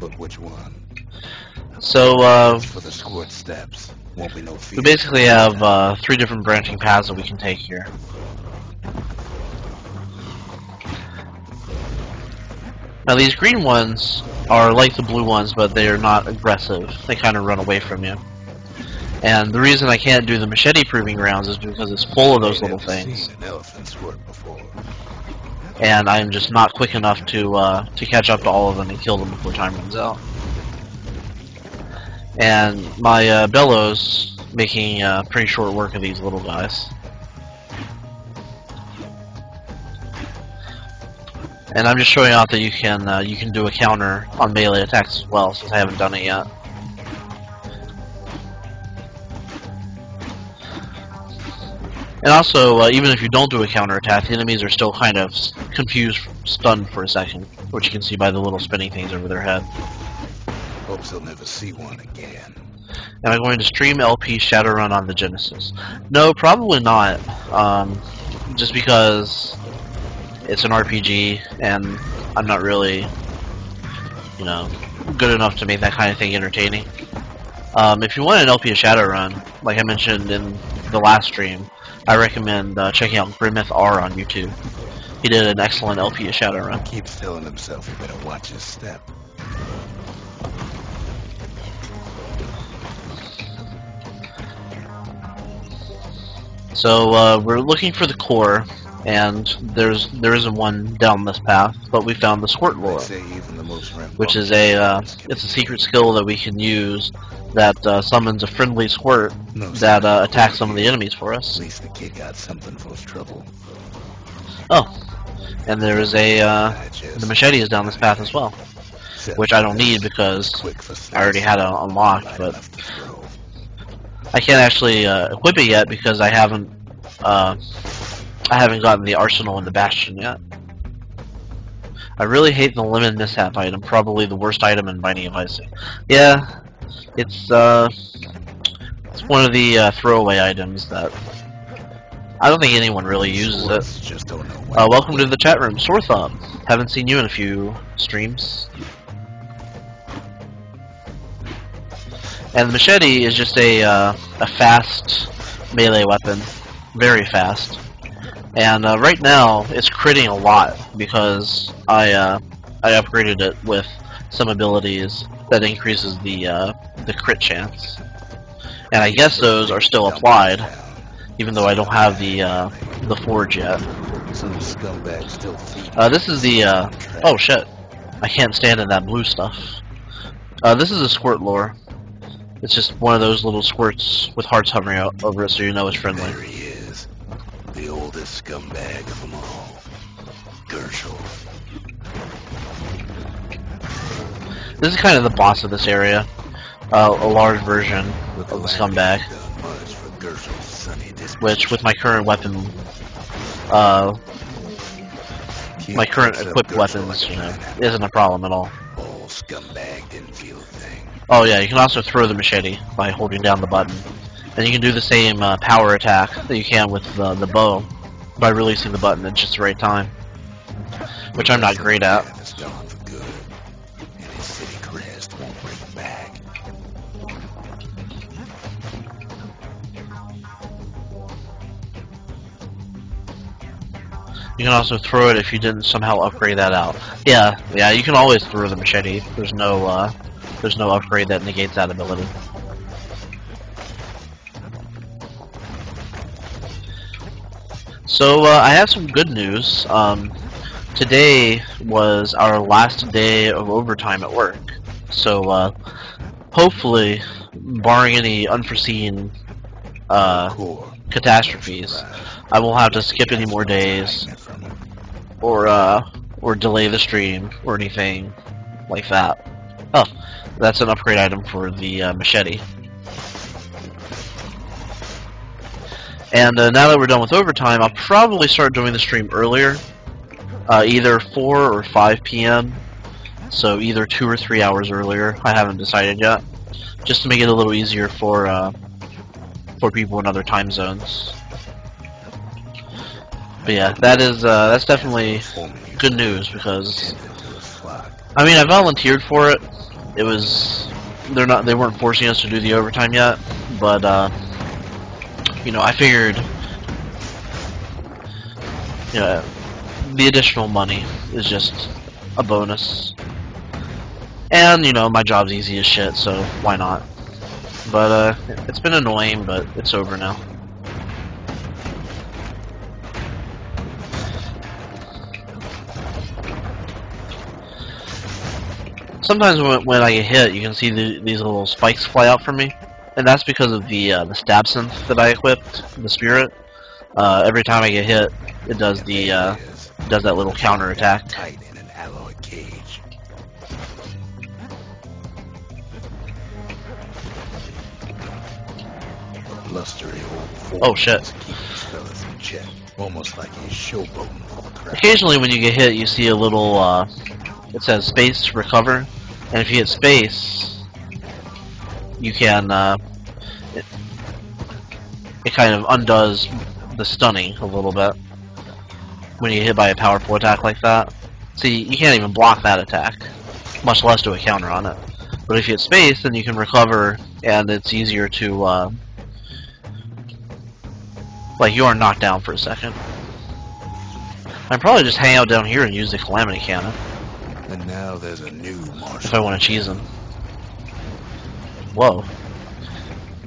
But which one? So, uh, for the squirt steps, won't be no we basically have uh, three different branching paths that we can take here. Now these green ones are like the blue ones, but they are not aggressive. They kind of run away from you. And the reason I can't do the machete proving grounds is because it's full of those little things. And I'm just not quick enough to uh, to catch up to all of them and kill them before time runs out. And my uh, bellows making uh, pretty short work of these little guys. And I'm just showing out that you can uh, you can do a counter on melee attacks as well, since I haven't done it yet. And also, uh, even if you don't do a counterattack, the enemies are still kind of confused, stunned for a second, which you can see by the little spinning things over their head. Hopes they'll never see one again. Am I going to stream L P Shadowrun on the Genesis? No, probably not. Um, just because it's an R P G, and I'm not really, you know, good enough to make that kind of thing entertaining. Um, if you want an L P Shadowrun, like I mentioned in the last stream, I recommend uh, checking out Grimmeth R on YouTube. He did an excellent L P of Shadowrun. Keeps telling himself he better watch his step. So uh, we're looking for the core, and there's there isn't one down this path, but we found the squirt lure, which is a uh, it's a secret skill that we can use that uh, summons a friendly squirt that uh, attacks some of the enemies for us. At least the kid got something for his trouble. Oh, and there is a uh, the machete is down this path as well, which I don't need because I already had it unlocked, but I can't actually uh, equip it yet because I haven't uh, I haven't gotten the Arsenal and the Bastion yet. I really hate the Lemon Mishap item, probably the worst item in Binding of Isaac. Yeah, it's uh, it's one of the uh, throwaway items that I don't think anyone really uses it. Uh, welcome to the chat room, Sorthob. Haven't seen you in a few streams. And the machete is just a uh, a fast melee weapon, very fast. And uh, right now it's critting a lot because I uh, I upgraded it with some abilities that increases the uh, the crit chance. And I guess those are still applied, even though I don't have the uh, the forge yet. Uh, this is the uh, oh shit! I can't stand in that blue stuff. Uh, this is a squirt lure. It's just one of those little squirts with hearts hovering out over it, so you know it's friendly. There he is, the oldest scumbag of them all, Gershel. This is kind of the boss of this area, uh, a large version of the scumbag. Which, with my current weapon, uh, my current equipped weapons, you know, isn't a problem at all. Scumbag didn't feel a thing. Oh yeah, you can also throw the machete by holding down the button, and you can do the same uh, power attack that you can with uh, the bow by releasing the button at just the right time, which I'm not great at. You can also throw it if you didn't somehow upgrade that out. Yeah, yeah, you can always throw the machete. There's no, uh, there's no upgrade that negates that ability. So uh, I have some good news. Um, today was our last day of overtime at work. So uh, hopefully, barring any unforeseen uh, catastrophes, I won't have to skip any more days, or uh, or delay the stream, or anything like that. Oh, that's an upgrade item for the uh, machete. And uh, now that we're done with overtime, I'll probably start doing the stream earlier, uh, either four or five P M, so either two or three hours earlier. I haven't decided yet, just to make it a little easier for uh, for people in other time zones. But yeah, that is uh, that's definitely good news because I mean I volunteered for it. It was they're not they weren't forcing us to do the overtime yet, but uh, you know I figured you know the additional money is just a bonus, and you know my job's easy as shit, so why not? But uh, it's been annoying, but it's over now. Sometimes when, when I get hit, you can see the, these little spikes fly out from me, and that's because of the uh, the stab synth that I equipped, the spirit. Uh, every time I get hit, it does the uh, does that little counter attack. Oh shit! Occasionally, when you get hit, you see a little. Uh, It says space to recover, and if you hit space, you can, uh, it, it kind of undoes the stunning a little bit when you hit by a powerful attack like that. See, you can't even block that attack, much less do a counter on it. But if you hit space, then you can recover, and it's easier to, uh, like, you are knocked down for a second. I'd probably just hang out down here and use the Calamity Cannon. And now there's a new marshal. If I want to cheese him. Whoa.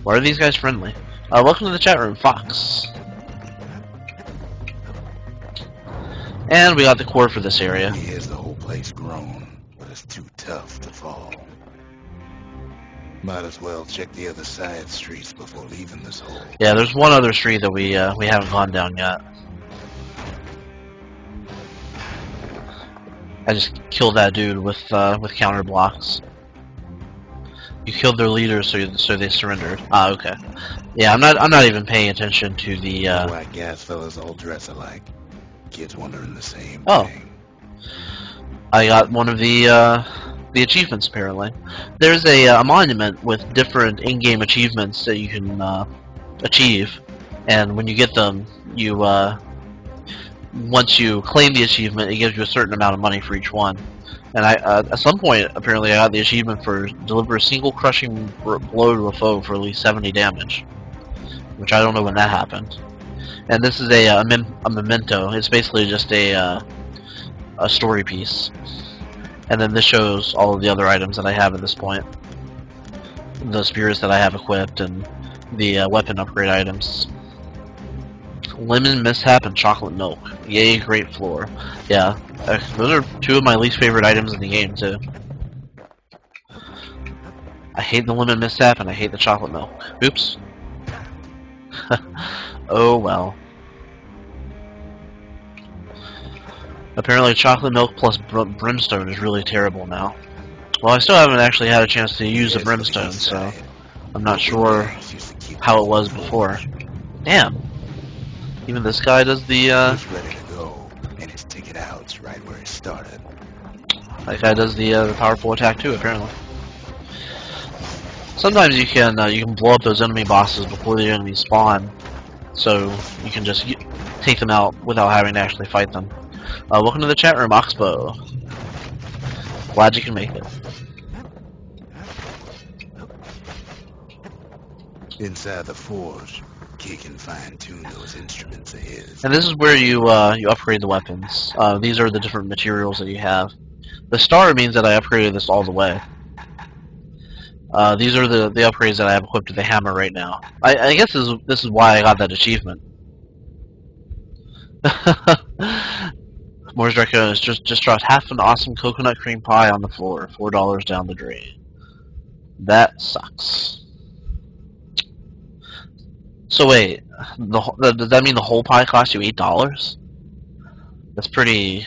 Why are these guys friendly? Uh, welcome to the chat room, Fox. And we got the core for this area. Here's the whole place grown, but it's too tough to fall. Might as well check the other side streets before leaving this hole. Yeah, there's one other street that we uh, we haven't gone down yet. I just killed that dude with uh, with counter blocks. You killed their leader, so you, so they surrendered. Ah, okay. Yeah, I'm not I'm not even paying attention to the. Uh, oh, I guess fellas all dress alike. Kids wondering the same oh. thing. I got one of the uh, the achievements apparently. There's a, a monument with different in-game achievements that you can uh, achieve, and when you get them, you uh, once you claim the achievement, it gives you a certain amount of money for each one. And I uh, at some point apparently I got the achievement for deliver a single crushing blow to a foe for at least seventy damage, which I don't know when that happened. And this is a, a, mem a memento. It's basically just a uh, a story piece. And then this shows all of the other items that I have at this point. The spears that I have equipped and the uh, weapon upgrade items. Lemon mishap and chocolate milk. Yay, great floor. Yeah, those are two of my least favorite items in the game too. I hate the lemon mishap and I hate the chocolate milk. Oops. Oh well. Apparently chocolate milk plus br brimstone is really terrible now. Well, I still haven't actually had a chance to use the brimstone, so I'm not sure how it was before. Damn. Even this guy does the uh He's ready to go, and his ticket out's right where it started. That guy does the uh, the powerful attack too, apparently. Sometimes you can uh, you can blow up those enemy bosses before the enemies spawn. So you can just take them out without having to actually fight them. Uh, welcome to the chat room, Oxbow. Glad you can make it. Inside the forge, Key can fine-tune those instruments of his. And this is where you uh, you upgrade the weapons. Uh, these are the different materials that you have. The star means that I upgraded this all the way. Uh, these are the, the upgrades that I have equipped to the hammer right now. I, I guess this is, this is why I got that achievement. Moore's Draco has just, just dropped half an awesome coconut cream pie on the floor, four dollars down the drain. That sucks. So wait, the, the, does that mean the whole pie cost you eight dollars? That's pretty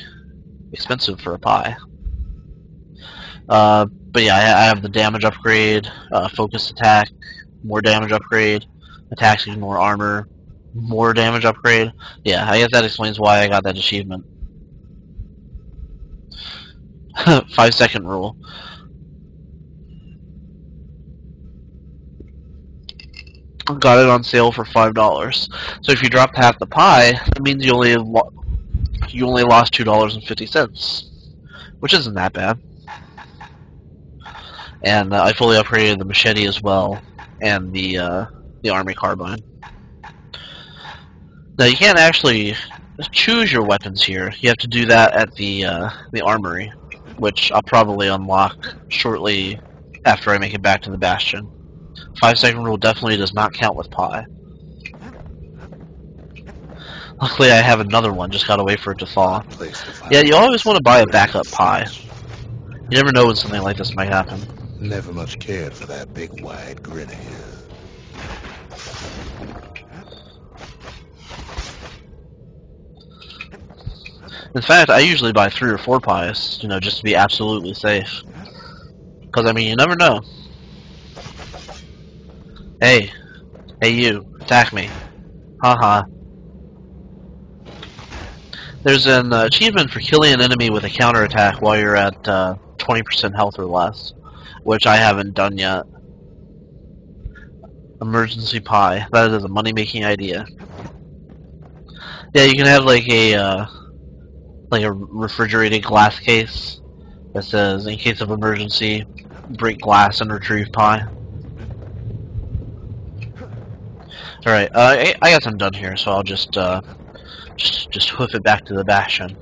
expensive for a pie. Uh... But yeah, I have the damage upgrade, uh, focus attack, more damage upgrade, attacks using more armor, more damage upgrade. Yeah, I guess that explains why I got that achievement. Five second rule. Got it on sale for five dollars. So if you dropped half the pie, that means you only you only lost two dollars and fifty cents, which isn't that bad. And uh, I fully upgraded the machete as well, and the uh, the army carbine. Now you can't actually choose your weapons here. You have to do that at the uh, the armory, which I'll probably unlock shortly after I make it back to the Bastion. Five second rule definitely does not count with pie. Luckily, I have another one. Just gotta wait for it to thaw. Yeah, you always want to buy a backup pie. You never know when something like this might happen. Never much cared for that big wide grin of his. In fact, I usually buy three or four pies, you know, just to be absolutely safe. Because, I mean, you never know. Hey. Hey, you. Attack me. Haha. -ha. There's an uh, achievement for killing an enemy with a counterattack while you're at uh, twenty percent health or less, which I haven't done yet. Emergency pie. That is a money-making idea. Yeah, you can have like a uh, like a refrigerated glass case that says, "In case of emergency, break glass and retrieve pie." All right, uh, I, I guess I'm done here, so I'll just uh, just just hoof it back to the Bastion.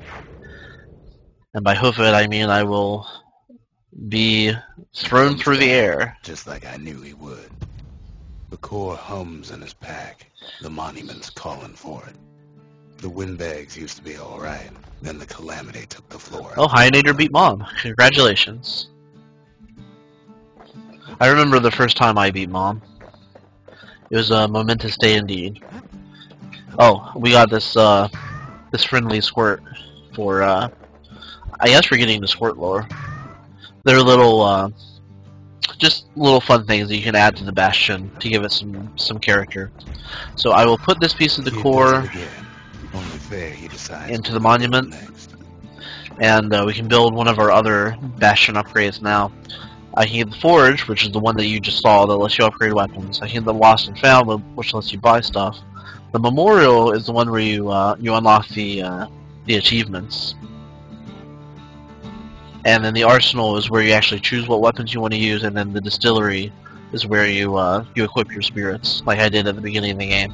And by hoof it, I mean I will be thrown through the air. Just like I knew he would. The core hums in his pack. The monument's calling for it. The windbags used to be all right. Then the calamity took the floor. Oh, Hyenator beat Mom. Congratulations. I remember the first time I beat Mom. It was a momentous day indeed. Oh, we got this uh, this friendly squirt for, uh, I guess we're getting the squirt lore. They're little, uh, just little fun things that you can add to the Bastion to give it some, some character. So I will put this piece of the core into the monument, and uh, we can build one of our other Bastion upgrades now. I can get the Forge, which is the one that you just saw that lets you upgrade weapons. I can get the Lost and Found, which lets you buy stuff. The Memorial is the one where you uh, you unlock the uh, the achievements. And then the Arsenal is where you actually choose what weapons you want to use, and then the Distillery is where you uh, you equip your spirits, like I did at the beginning of the game.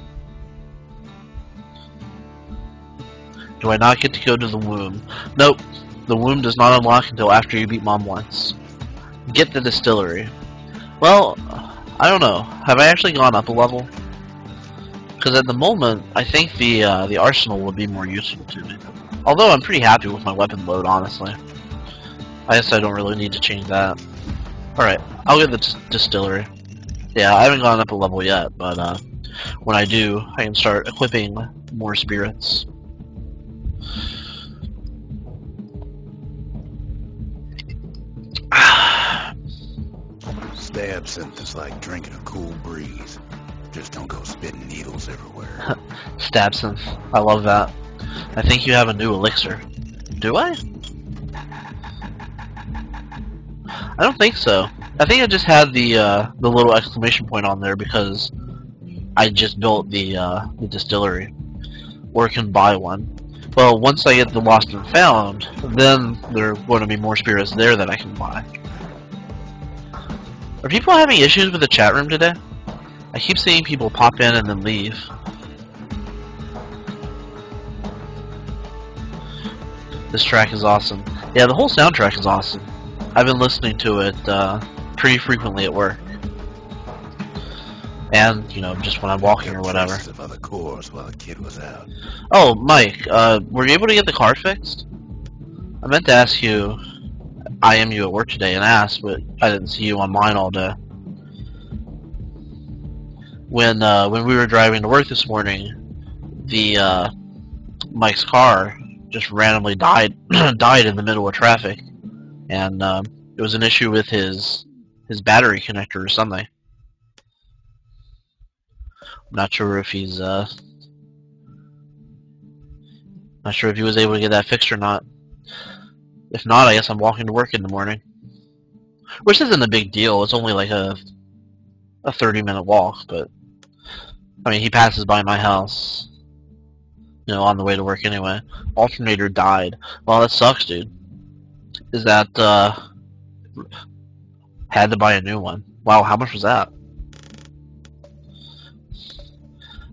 Do I not get to go to the Womb? Nope. The Womb does not unlock until after you beat Mom once. Get the Distillery. Well, I don't know. Have I actually gone up a level? Because at the moment, I think the uh, the Arsenal would be more useful to me. Although I'm pretty happy with my weapon load, honestly. I guess I don't really need to change that. Alright, I'll get the t Distillery. Yeah, I haven't gone up a level yet, but uh, when I do, I can start equipping more spirits. Stab synth like drinking a cool breeze. Just don't go spitting needles everywhere. Stab synth. I love that. I think you have a new elixir. Do I? I don't think so. I think I just had the uh, the little exclamation point on there because I just built the uh, the distillery, or can buy one. Well, once I get the Lost and Found, then there are going to be more spirits there that I can buy. Are people having issues with the chat room today? I keep seeing people pop in and then leave. This track is awesome. Yeah, the whole soundtrack is awesome. I've been listening to it uh, pretty frequently at work. And, you know, just when I'm walking or whatever. Oh, Mike, uh, were you able to get the car fixed? I meant to ask you... I am you at work today and asked, but I didn't see you online all day. When uh, when we were driving to work this morning, the uh, Mike's car just randomly died died in the middle of traffic, and uh, it was an issue with his his battery connector or something. I'm not sure if he's uh, not sure if he was able to get that fixed or not. If not, I guess I'm walking to work in the morning. Which isn't a big deal, it's only like a a thirty minute walk, but I mean, he passes by my house, you know, on the way to work anyway. Alternator died. Well, that sucks, dude. Is that, uh, had to buy a new one. Wow, how much was that?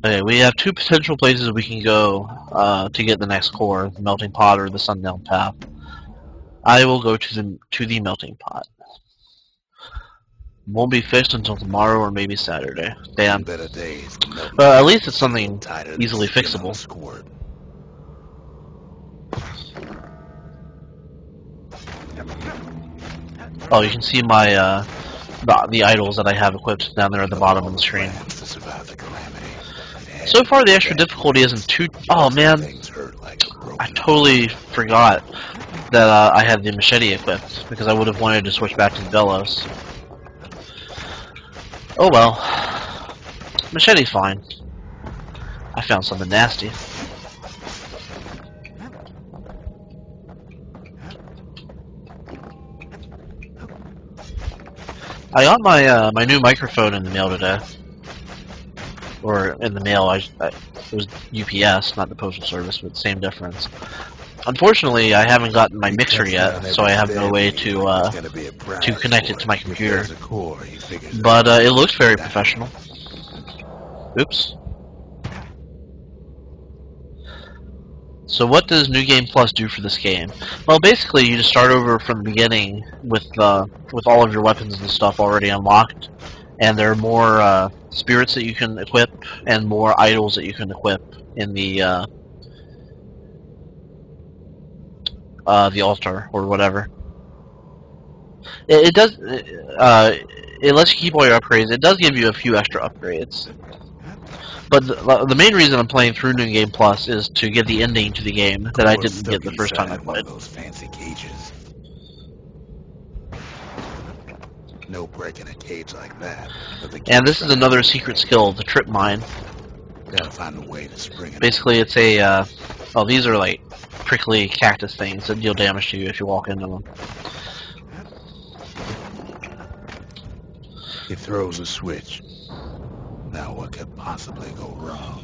Okay, we have two potential places we can go uh, to get the next core, the melting pot or the sundown path. I will go to the to the melting pot. Won't be fixed until tomorrow or maybe Saturday. Damn. Better days. But at least it's something easily fixable. Oh, you can see my uh, the, the idols that I have equipped down there at the bottom of the screen. So far, the extra difficulty isn't too. Oh man, I totally forgot that uh, I had the machete equipped, because I would have wanted to switch back to the bellows. Oh well. Machete's fine. I found something nasty. I got my uh, my new microphone in the mail today. Or, in the mail, I, I, it was U P S, not the postal service, but same difference. Unfortunately, I haven't gotten my mixer yet, so I have no way to uh, to connect it to my computer. But uh, it looks very professional. Oops. So what does New Game Plus do for this game? Well, basically, you just start over from the beginning with uh, with all of your weapons and stuff already unlocked, and there are more uh, spirits that you can equip and more idols that you can equip in the uh, uh, the altar or whatever. It, it does, uh, it lets you keep all your upgrades. It does give you a few extra upgrades. But the, the main reason I'm playing through New Game Plus is to get the ending to the game that I didn't get the first time I played. Those fancy cages. No breaking a cage like that. And this is another secret skill, the trip mine. Gotta find a way to spring it. Basically, it's a. Uh, oh, these are like prickly cactus things that deal damage to you if you walk into them. It throws a switch. Now, what could possibly go wrong?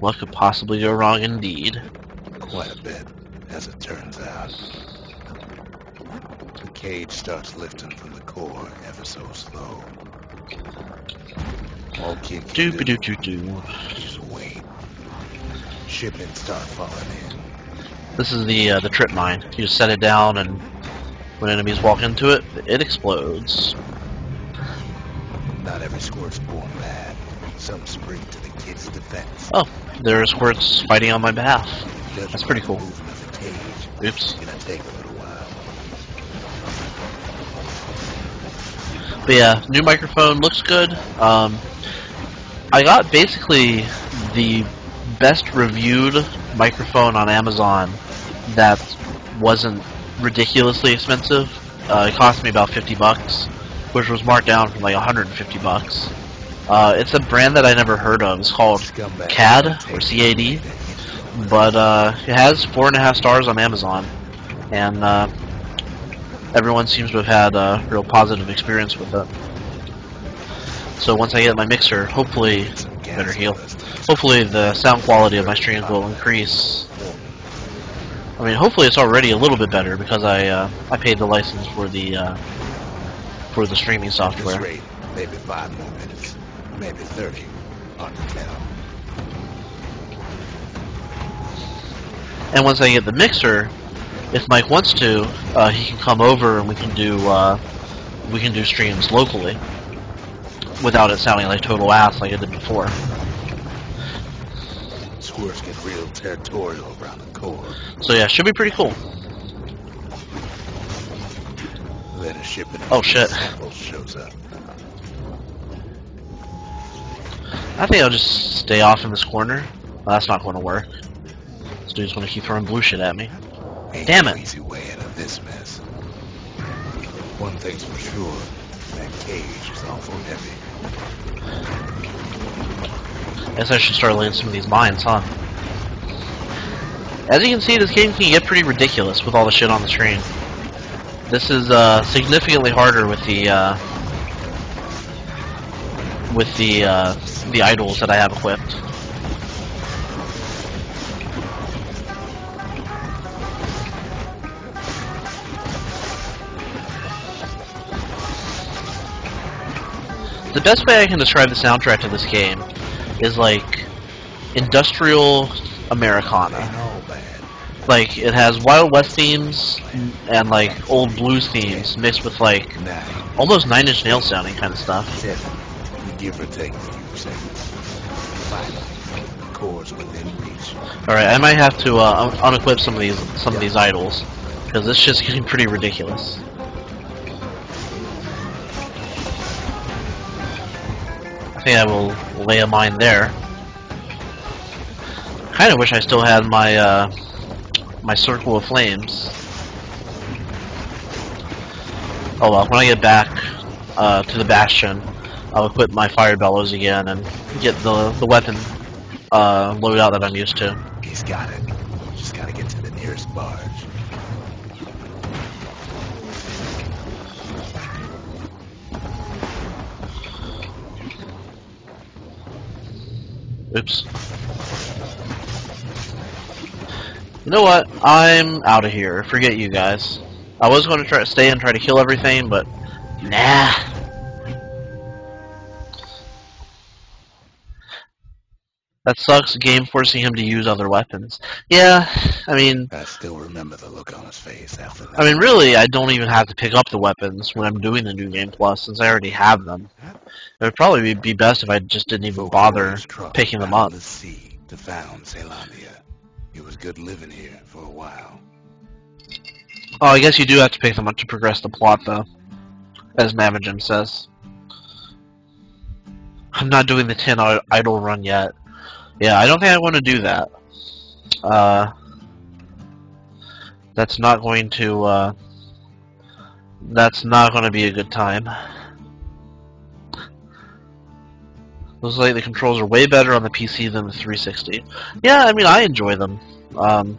What could possibly go wrong, indeed? Quite a bit, as it turns out. The cage starts lifting from the core ever so slow. All kid can do, do, do, do. Just wait. Shipments start falling in. This is the uh, the trip mine. You set it down, and when enemies walk into it, it explodes. Not every squirt's born bad. Some spring to the kid's defense. Oh, there are squirts fighting on my behalf. That's pretty cool. Oops. Gonna take a little while. But yeah, new microphone looks good. Um, I got basically the best reviewed microphone on Amazon that wasn't ridiculously expensive. Uh, it cost me about fifty bucks. Which was marked down from like one hundred fifty bucks. Uh, it's a brand that I never heard of. It's called C A D or C A D, but uh, it has four and a half stars on Amazon, and uh, everyone seems to have had a real positive experience with it. So once I get my mixer, hopefully, better heal. Hopefully the sound quality of my streams will increase. I mean, hopefully it's already a little bit better because I uh, I paid the license for the. Uh, for the streaming software. At this rate, maybe five more minutes, maybe thirty, hard to tell. And once I get the mixer, if Mike wants to, uh, he can come over and we can do uh, we can do streams locally without it sounding like total ass like it did before. Squirts get real territorial around the core. So yeah, should be pretty cool. Oh shit. Shows up. I think I'll just stay off in this corner. Well, that's not going to work. This dude's going to keep throwing blue shit at me. Ain't Damn it. Easy way out of this mess. One thing's for sure, that cage is awful heavy. Guess I should start laying some of these mines, huh? As you can see, this game can get pretty ridiculous with all the shit on the screen. This is uh, significantly harder with the uh, with the uh, the idols that I have equipped. The best way I can describe the soundtrack to this game is like industrial Americana. Like, it has Wild West themes and, like, old blues themes mixed with, like, almost Nine Inch Nails sounding kind of stuff. Alright, I might have to uh, un unequip some of these, some of these idols, because this shit's getting pretty ridiculous. I think I will lay a mine there. I kinda wish I still had my, uh... my circle of flames. Oh well, when I get back uh, to the Bastion, I'll equip my fire bellows again and get the the weapon uh, loadout that I'm used to. He's got it. Just gotta get to the nearest barge. Oops. You know what? I'm out of here. Forget you guys. I was going to try to stay and try to kill everything, but nah. That sucks. Game forcing him to use other weapons. Yeah, I mean. I still remember the look on his face after that. I mean, really, I don't even have to pick up the weapons when I'm doing the New Game Plus, since I already have them. It would probably be best if I just didn't even bother picking them up. The sea to found Zelandia. It was good living here for a while. Oh, I guess you do have to pay someone to progress the plot, though, as Navagen says. I'm not doing the ten idle run yet. Yeah, I don't think I want to do that. Uh, that's not going to. Uh, that's not going to be a good time. Looks like the controls are way better on the P C than the three sixty. Yeah, I mean, I enjoy them. Um,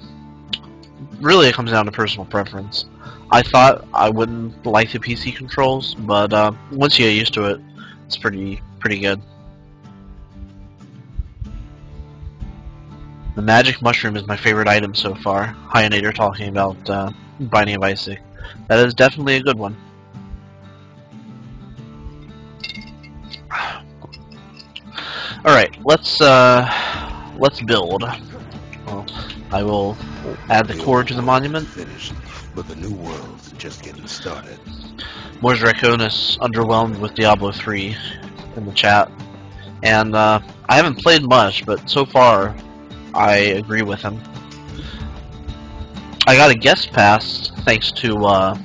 really, it comes down to personal preference. I thought I wouldn't like the P C controls, but uh, once you get used to it, it's pretty pretty good. The magic mushroom is my favorite item so far. Hyonator talking about uh, Binding of Isaac. That is definitely a good one. Alright, let's uh, let's build. Well, I will add the core to the monument. Finished, but the new world's just getting started. Mors Draconis underwhelmed with Diablo three in the chat. And uh, I haven't played much, but so far I agree with him. I got a guest pass thanks to, uh,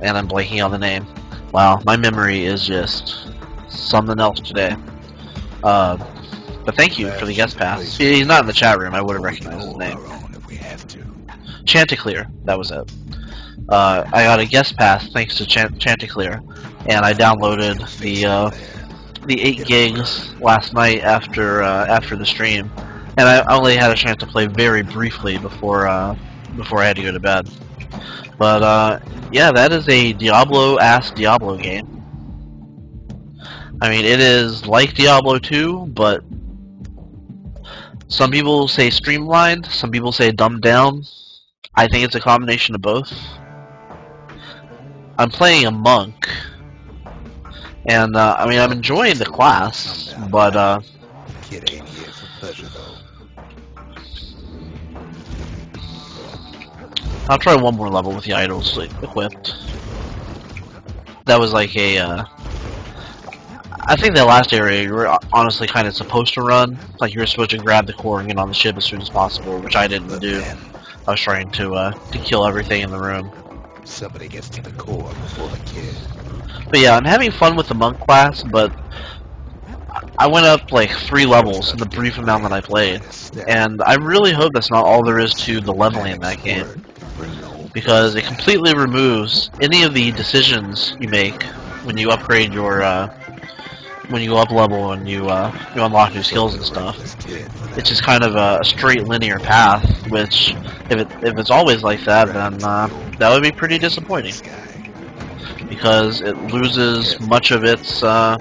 and I'm blanking on the name. Wow, my memory is just something else today. Uh, but thank you for the guest pass. He's not in the chat room, I would have recognized his name. Chanticleer, that was it. Uh, I got a guest pass thanks to Ch Chanticleer, and I downloaded the, uh, the eight gigs last night after uh, after the stream, and I only had a chance to play very briefly before uh, before I had to go to bed. But uh, yeah, that is a Diablo-ass Diablo game. I mean, it is like Diablo two, but some people say streamlined, some people say dumbed down. I think it's a combination of both. I'm playing a monk. And, uh, I mean, I'm enjoying the class, but, uh... Kid ain't here for pleasure, though. I'll try one more level with the idols equipped. That was like a, uh... I think that last area you were honestly kind of supposed to run. Like, you were supposed to grab the core and get on the ship as soon as possible, which I didn't do. I was trying to, uh, to kill everything in the room. Somebody gets to the core before the kid. But yeah, I'm having fun with the monk class, but I went up like three levels in the brief amount that I played, and I really hope that's not all there is to the leveling in that game, because it completely removes any of the decisions you make when you upgrade your, uh, when you up level and you, uh, you unlock new skills and stuff. It's just kind of a straight linear path, which if, it, if it's always like that, then uh, that would be pretty disappointing, because it loses much of its, uh,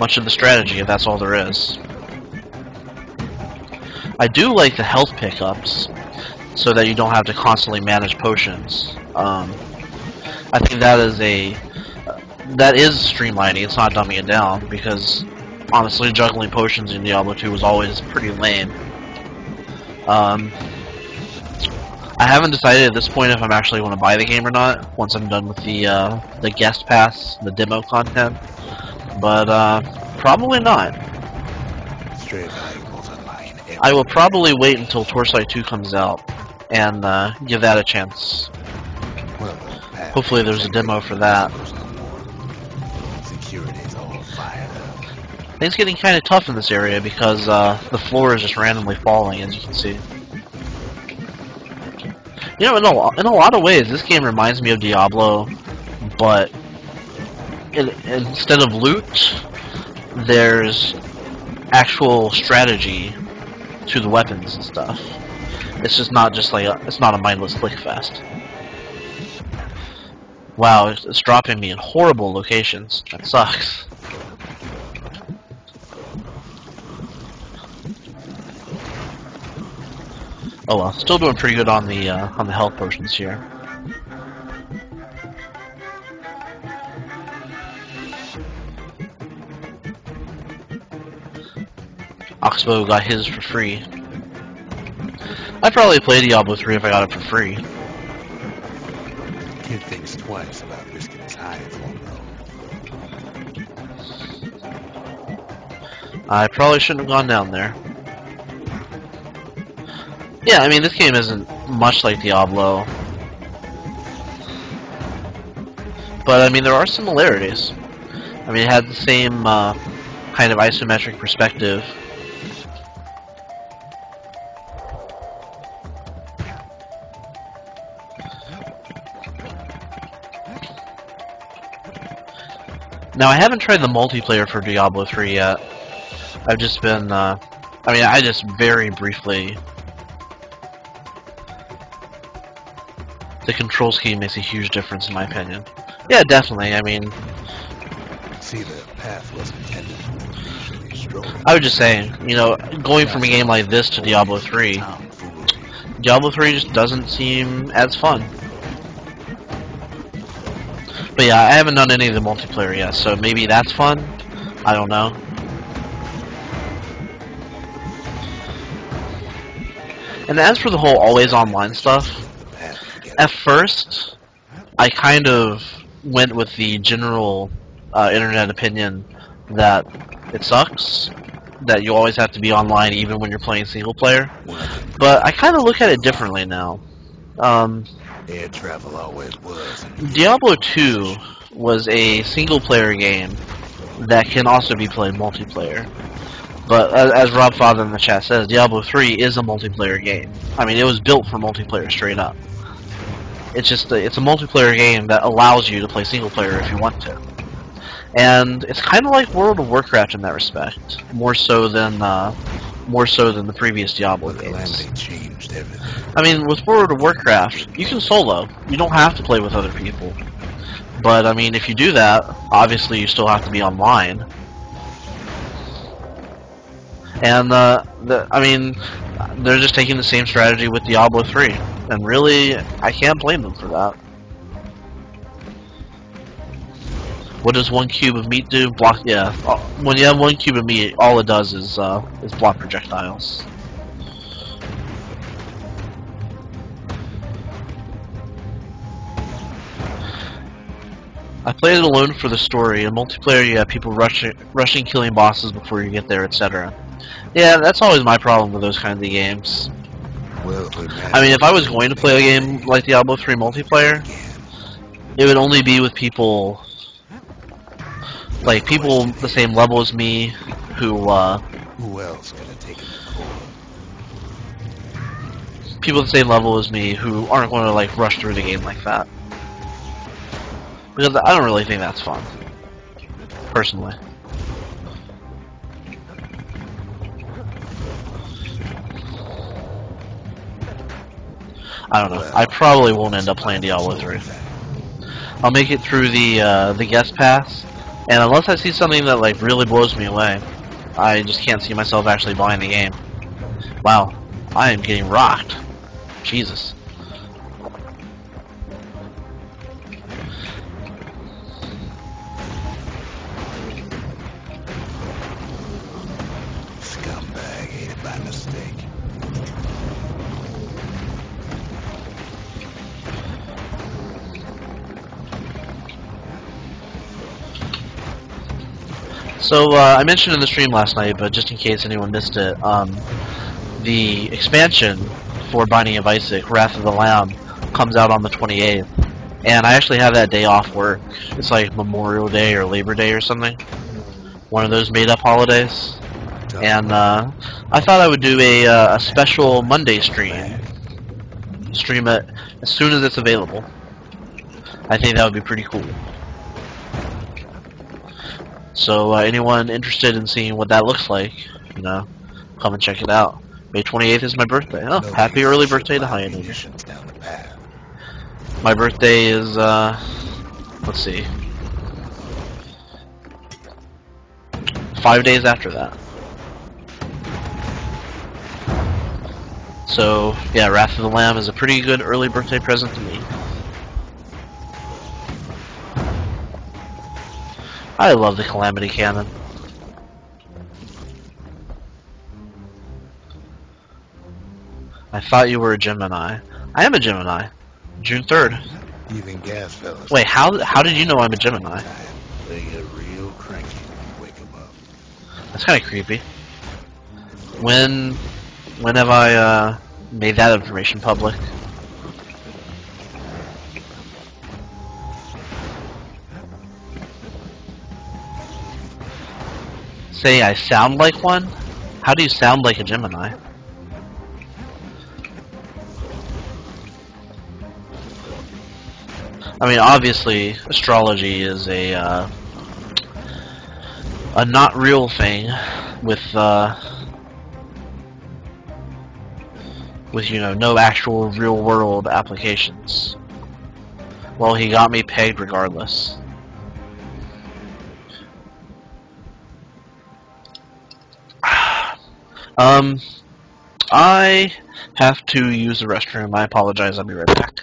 much of the strategy, if that's all there is. I do like the health pickups, so that you don't have to constantly manage potions. Um, I think that is a, that is streamlining, it's not dumbing it down, because honestly, juggling potions in Diablo two was always pretty lame. Um, I haven't decided at this point if I'm actually going to buy the game or not, once I'm done with the uh, the guest pass, the demo content, but uh, probably not. I will probably wait until Torchlight two comes out and uh, give that a chance. Hopefully there's a demo for that. Things getting kind of tough in this area because uh, the floor is just randomly falling, as you can see. You know, in a, in a lot of ways, this game reminds me of Diablo, but it, instead of loot, there's actual strategy to the weapons and stuff. It's just not just like a, it's not a mindless click fest. Wow, it's, it's dropping me in horrible locations. That sucks. Oh well, still doing pretty good on the uh, on the health potions here. Oxbow got his for free. I'd probably play Diablo three if I got it for free. Kid thinks twice about risking his hide. I probably shouldn't have gone down there. Yeah, I mean, this game isn't much like Diablo. But, I mean, there are similarities. I mean, it had the same uh, kind of isometric perspective. Now, I haven't tried the multiplayer for Diablo three yet. I've just been, uh, I mean, I just very briefly. The control scheme makes a huge difference, in my opinion. Yeah, definitely, I mean. See, the path was intended. I was just saying, you know, going from a game like this to Diablo three, Diablo three just doesn't seem as fun. But yeah, I haven't done any of the multiplayer yet, so maybe that's fun. I don't know. And as for the whole always online stuff, at first, I kind of went with the general uh, internet opinion that it sucks, that you always have to be online even when you're playing single player. But I kind of look at it differently now. Um, Air travel always was. Diablo two was a single-player game that can also be played multiplayer. But uh, as Rob Father in the chat says, Diablo three is a multiplayer game. I mean, it was built for multiplayer straight up. It's just a, it's a multiplayer game that allows you to play single-player if you want to. And it's kind of like World of Warcraft in that respect, more so than uh, more so than the previous Diablo games. Changed everything. I mean, with World of Warcraft, you can solo. You don't have to play with other people. But, I mean, if you do that, obviously you still have to be online. And, uh, the, I mean, they're just taking the same strategy with Diablo three. And really, I can't blame them for that. What does one cube of meat do? Block, yeah. When you have one cube of meat, all it does is, uh, is block projectiles. I played it alone for the story. In multiplayer, you have people rushing, rushing, killing bosses before you get there, et cetera. Yeah, that's always my problem with those kinds of games. Well, I mean, if I was going to play a game like Diablo three multiplayer, it would only be with people, like people the same level as me, who, uh... Who else gonna take it to court? People the same level as me who aren't going to, like, rush through the game like that. Because I don't really think that's fun, personally. I don't know. I probably won't end up playing Diablo three. I'll make it through the uh, the guest pass, and unless I see something that like really blows me away, I just can't see myself actually buying the game. Wow, I am getting rocked. Jesus. So, uh, I mentioned in the stream last night, but just in case anyone missed it, um, the expansion for Binding of Isaac, Wrath of the Lamb, comes out on the twenty-eighth, and I actually have that day off work. It's like Memorial Day or Labor Day or something, one of those made-up holidays, and uh, I thought I would do a, uh, a special Monday stream, stream it as soon as it's available. I think that would be pretty cool. So uh, anyone interested in seeing what that looks like, you know, come and check it out. May twenty-eighth is my birthday. Oh, no, happy early birthday to Hyannis. My birthday is, uh, let's see, five days after that. So, yeah, Wrath of the Lamb is a pretty good early birthday present to me. I love the Calamity Cannon. I thought you were a Gemini. I am a Gemini. June third. Even gas fellas. Wait, how how did you know I'm a Gemini? They get real cranky when you wake them up. That's kind of creepy. When, when have I uh, made that information public? Say I sound like one? How do you sound like a Gemini? I mean, obviously, astrology is a uh, a not real thing with uh, with you know no actual real world applications. Well, he got me pegged regardless. Um, I have to use the restroom. I apologize. I'll be right back.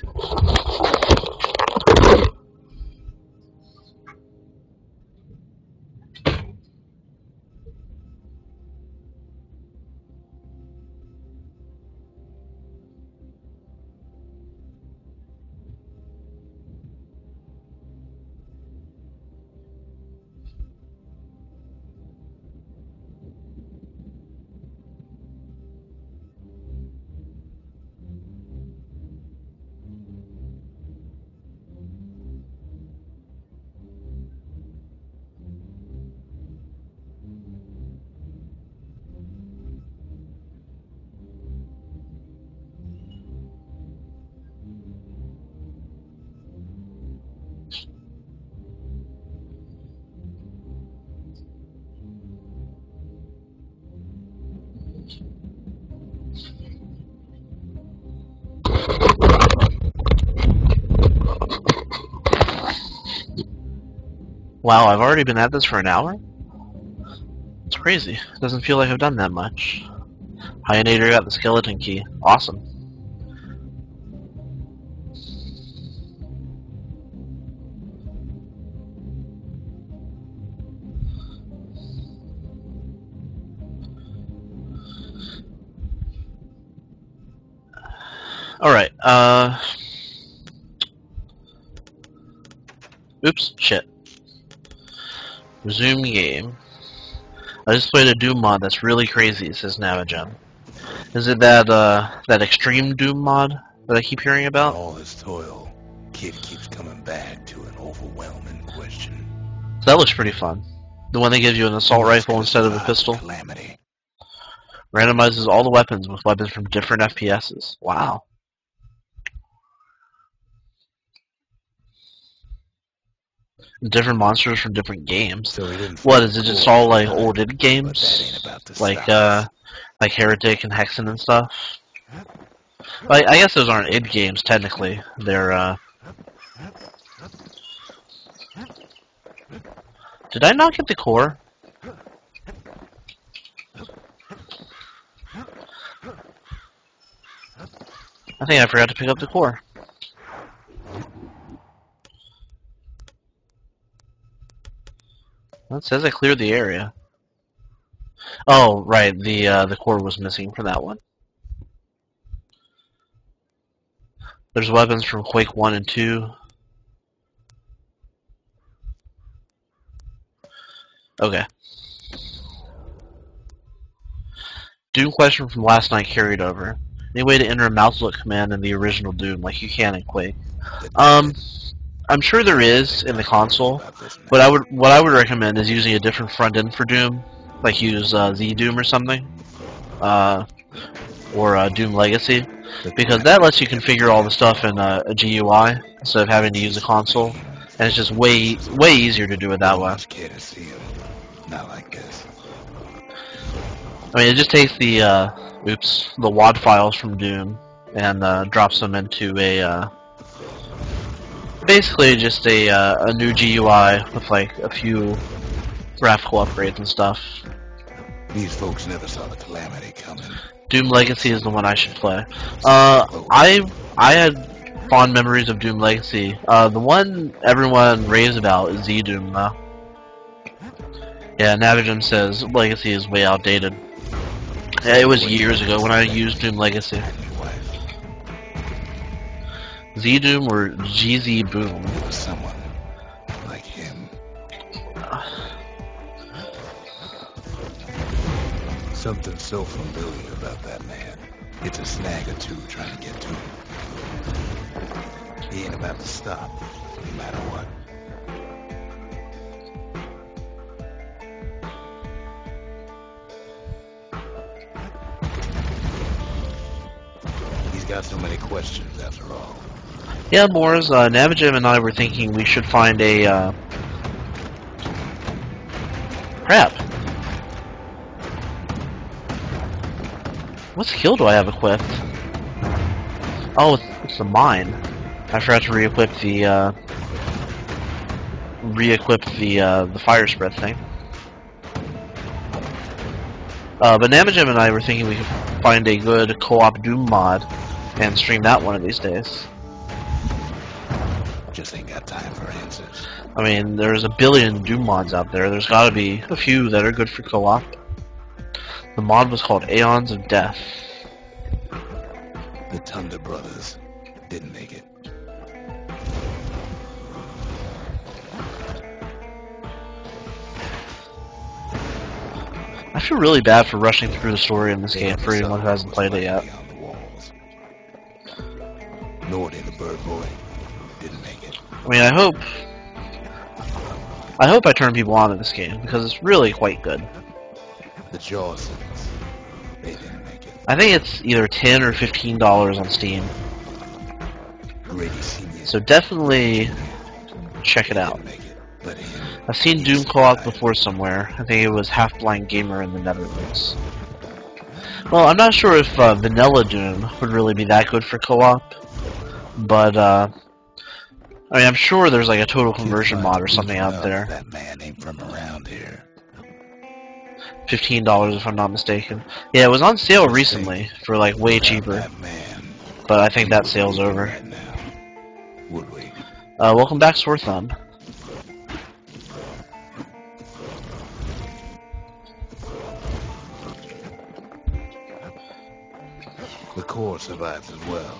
Wow, I've already been at this for an hour? It's crazy. It doesn't feel like I've done that much. Hyenator got the skeleton key. Awesome. Alright, uh... oops, shit. Resume game. I just played a Doom mod that's really crazy. It says Navigem. Is it that uh, that extreme Doom mod that I keep hearing about? All this toil, kid keeps coming back to an overwhelming question. That looks pretty fun. The one that gives you an assault rifle instead of a pistol. Calamity. Randomizes all the weapons with weapons from different F P Ss. Wow. Different monsters from different games. So what is it? Just all like old id games, like uh, like Heretic and Hexen and stuff. I, I guess those aren't id games technically. They're. Uh... Did I not get the core? I think I forgot to pick up the core. Well, it says I cleared the area. Oh, right, the uh, the core was missing from that one. There's weapons from Quake one and two. Okay. Doom question from last night carried over. Any way to enter a mouse look command in the original Doom, like you can in Quake? Um... I'm sure there is in the console, but I would what I would recommend is using a different front end for Doom, like use uh, ZDoom or something, uh, or uh, Doom Legacy, because that lets you configure all the stuff in uh, a G U I instead of having to use a console, and it's just way way easier to do it that way. I mean, it just takes the uh, oops the W A D files from Doom and uh, drops them into a. Uh, Basically, just a uh, a new G U I with like a few graphical upgrades and stuff. These folks never saw the calamity coming. Doom Legacy is the one I should play. Uh, I I had fond memories of Doom Legacy. Uh, the one everyone raves about is ZDoom, though. Yeah, Navigem says Legacy is way outdated. Yeah, it was years ago when I used Doom Legacy. ZDoom or GZDoom. It was someone like him. Something so familiar about that man. It's a snag or two trying to get to him. He ain't about to stop, no matter what. Got so many questions after all. Yeah, Morris, uh, Navajim and I were thinking we should find a, uh... crap. What skill do I have equipped? Oh, it's, it's a mine. I forgot to re-equip the, uh... Re-equip the, uh, the fire spread thing. Uh, but Navajim and I were thinking we could find a good co-op Doom mod and stream that one of these days. Just ain't got time for answers. I mean, there's a billion Doom mods out there. There's gotta be a few that are good for co-op. The mod was called Aeons of Death. The Thunder Brothers didn't make it. I feel really bad for rushing through the story in this game for anyone who hasn't played it yet. Nordy the bird boy didn't make it. I mean, I hope I hope I turn people on to this game because it's really quite good. The Jawsons, they didn't make it. I think it's either ten or fifteen dollars on Steam. So definitely check it out. I've seen Doom co-op before somewhere. I think it was Half-Blind Gamer in the Netherlands. Well, I'm not sure if uh, Vanilla Doom would really be that good for co-op. But, uh, I mean, I'm sure there's like a total conversion mod or something out there. That man ain't from around here. fifteen dollars if I'm not mistaken. Yeah, it was on sale recently for like way cheaper. But I think that sale's over. Uh, welcome back, Sore Thumb. The core survives as well.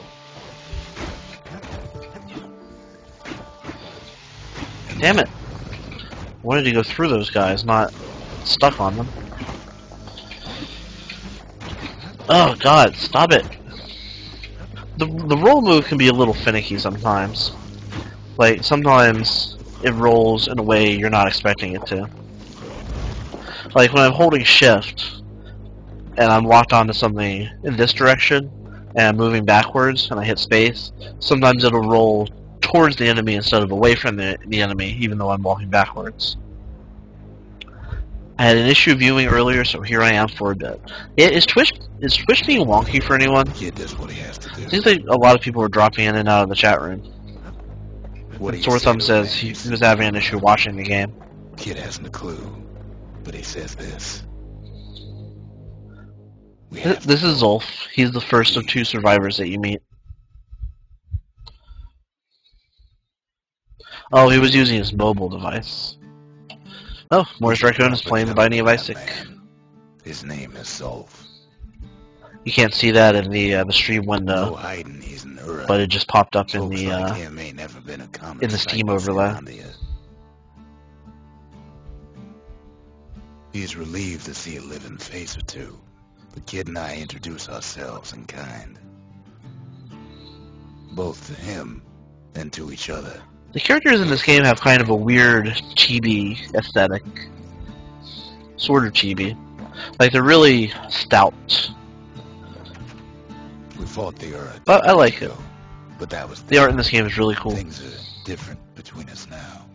Damn it! I wanted to go through those guys, not stuck on them. Oh god, stop it! The, the roll move can be a little finicky sometimes. Like, sometimes it rolls in a way you're not expecting it to. Like, when I'm holding shift, and I'm locked onto something in this direction, and I'm moving backwards, and I hit space, sometimes it'll roll towards the enemy instead of away from the, the enemy, even though I'm walking backwards. I had an issue viewing earlier, so here I am for a bit. Yeah, is Twitch is Twitch being wonky for anyone? Yeah, that's what he has to do. Seems like a lot of people are dropping in and out of the chat room. Sore Thumb says he was having an issue watching the game. Kid hasn't a clue, but he says this. Th this is Zolf. He's the first of two survivors that you meet. Oh, he was using his mobile device. Oh, Morris Raccoon is playing the Binding of Isaac. His name is Zolf. You can't see that in the uh, the stream window, but it just popped up in the uh, in the Steam overlay. He's relieved to see a living face or two. The kid and I introduce ourselves in kind, both to him and to each other. The characters in this game have kind of a weird chibi aesthetic. Sort of chibi. Like, they're really stout. We fought the Earth. But I like it. But that was the, the art in this game is really cool. Things are different between us now.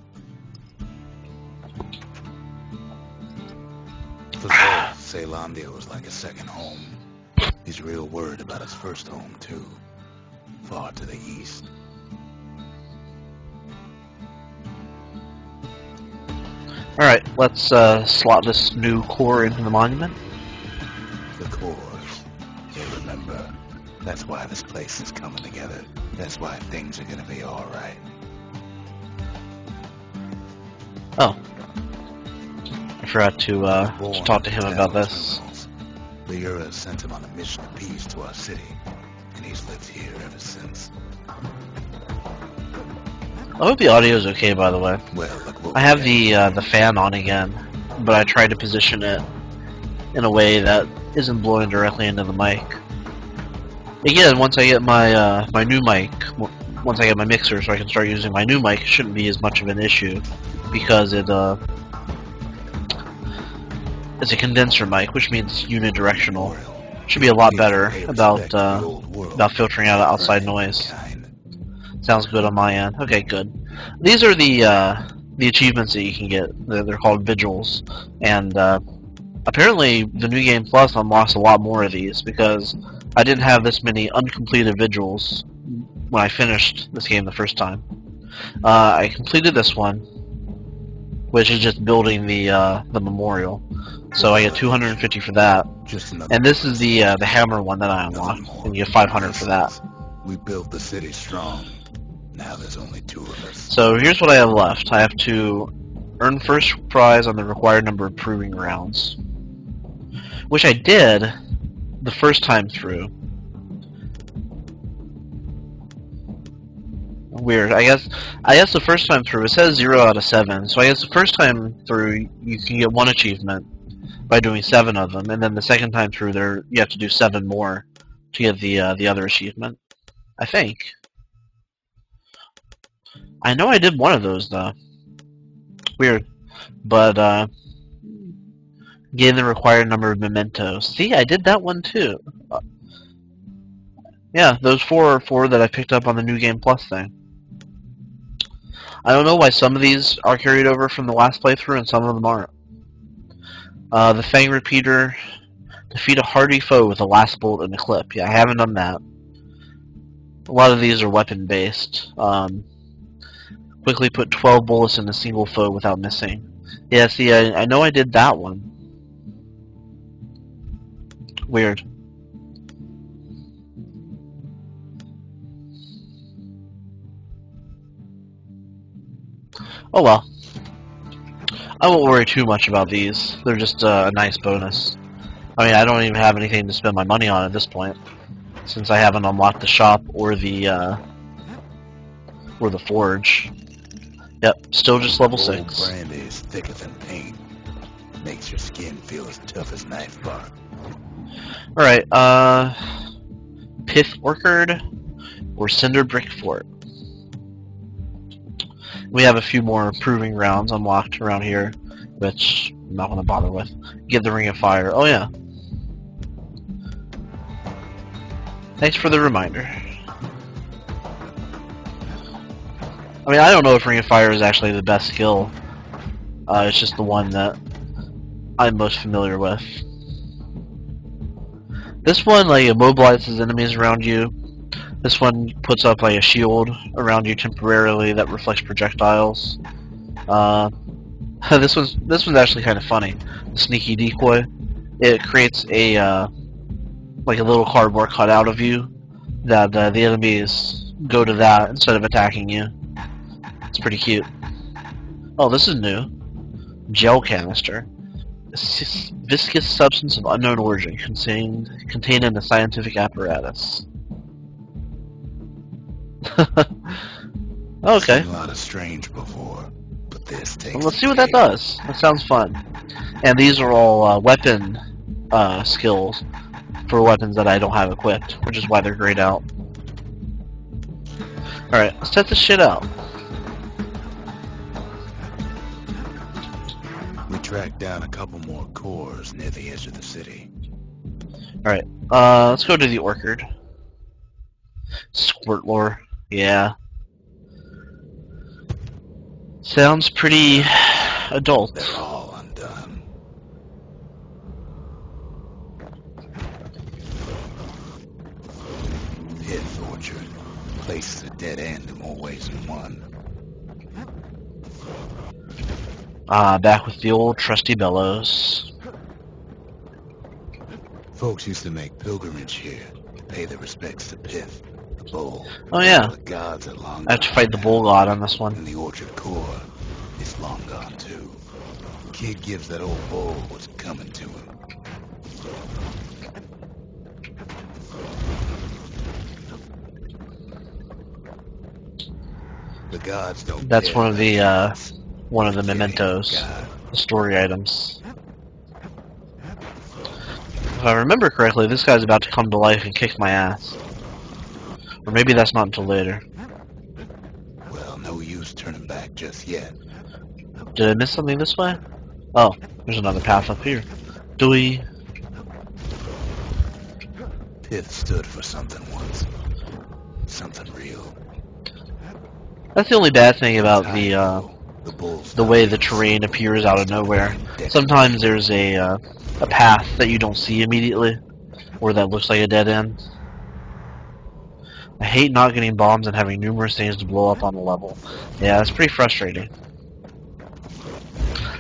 For Zolf, Ceylandia was like a second home. He's real worried about his first home, too. Far to the east. Alright, let's uh, slot this new core into the monument. The cores, they remember. That's why this place is coming together. That's why things are gonna be alright. Oh. I forgot to, uh, to talk to him about this. The Ura sent him on a mission of peace to our city, and he's lived here ever since. I hope the audio is okay, by the way. I have the uh, the fan on again, but I tried to position it in a way that isn't blowing directly into the mic. Again, once I get my uh, my new mic, once I get my mixer so I can start using my new mic, it shouldn't be as much of an issue because it uh, it's a condenser mic, which means unidirectional. Should be a lot better about uh, about filtering out outside noise. Sounds good on my end. Okay, good. These are the uh, the achievements that you can get. They're, they're called vigils, and uh, apparently the new game plus unlocks a lot more of these because I didn't have this many uncompleted vigils when I finished this game the first time. Uh, I completed this one, which is just building the uh, the memorial. So I get two hundred fifty for that, and this is the uh, the hammer one that I unlocked, and you get five hundred for that. We built the city strong. Now there's only two of us. So here's what I have left. I have to earn first prize on the required number of proving rounds, which I did the first time through. Weird. I guess I guess the first time through it says zero out of seven. So I guess the first time through you can get one achievement by doing seven of them, and then the second time through there you have to do seven more to get the uh, the other achievement. I think. I know I did one of those though. Weird. But uh gain the required number of mementos. See, I did that one too. Uh, yeah, those four are four that I picked up on the New Game Plus thing. I don't know why some of these are carried over from the last playthrough and some of them aren't. Uh, the Fang Repeater. Defeat a hardy foe with a last bolt and a clip. Yeah, I haven't done that. A lot of these are weapon based. Um, quickly put twelve bullets in a single foe without missing. Yeah, see, I, I know I did that one. Weird. Oh well. I won't worry too much about these. They're just uh, a nice bonus. I mean, I don't even have anything to spend my money on at this point, since I haven't unlocked the shop or the uh, or the forge. Yep, still just level six. Old brandy is thicker than paint. Makes your skin feel as tough as knife bark. All right, uh, Pith Orchard or Cinder Brick Fort. We have a few more proving rounds unlocked around here, which I'm not going to bother with. Get the Ring of Fire. Oh yeah. Thanks for the reminder. I mean, I don't know if Ring of Fire is actually the best skill. Uh, it's just the one that I'm most familiar with. This one, like, immobilizes enemies around you. This one puts up, like, a shield around you temporarily that reflects projectiles. Uh, this one's this one's actually kind of funny. The Sneaky Decoy. It creates a uh, like a little cardboard cutout of you that uh, the enemies go to that instead of attacking you. It's pretty cute. Oh, this is new. Gel canister. This viscous substance of unknown origin contained contained in a scientific apparatus. Okay. Seen a lot of strange before. This well, let's see what that does. That sounds fun. And these are all uh, weapon uh, skills for weapons that I don't have equipped, which is why they're grayed out. Alright, let's test this shit out. We tracked down a couple more cores near the edge of the city. Alright, uh, let's go to the Orchard. Squirtlore. Yeah. Sounds pretty adult. They're all undone. Pith Orchard. Place is a dead end in more ways than one. Ah, back with the old trusty bellows. Folks used to make pilgrimage here to pay their respects to Pith. Bull. Oh yeah. The gods are long I have to fight the bull god on this one. And the Orchard Core is long gone too. The kid gives that old bull what's coming to him. The gods don't. That's one of the uh, one of the mementos, the story items. if I remember correctly, this guy's about to come to life and kick my ass. Or maybe that's not until later. Well, no use turning back just yet. Did I miss something this way? Oh, there's another path up here. Do we... Pith stood for something once. Something real. That's the only bad thing about the, uh... the way the terrain appears out of nowhere. Sometimes there's a, uh, a path that you don't see immediately, or that looks like a dead end. I hate not getting bombs and having numerous things to blow up on the level. Yeah, it's pretty frustrating.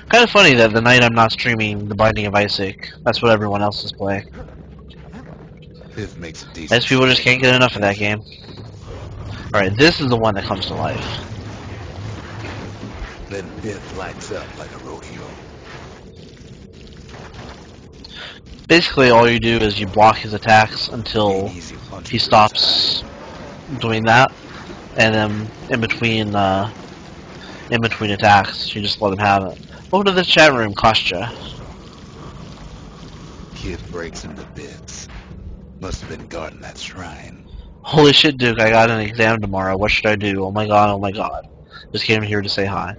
Kind of funny that the night I'm not streaming the Binding of Isaac, that's what everyone else is playing. It makes it decent. I guess people just can't get enough of that game. Alright, this is the one that comes to life. Then Biff lights up like a rodeo. Basically, all you do is you block his attacks until he stops doing that, and then in between, uh, in between attacks, you just let him have it. What did the chat room cost you? Kid breaks into bits. Must have been guarding that shrine. Holy shit, Duke! I got an exam tomorrow. What should I do? Oh my god! Oh my god! Just came here to say hi.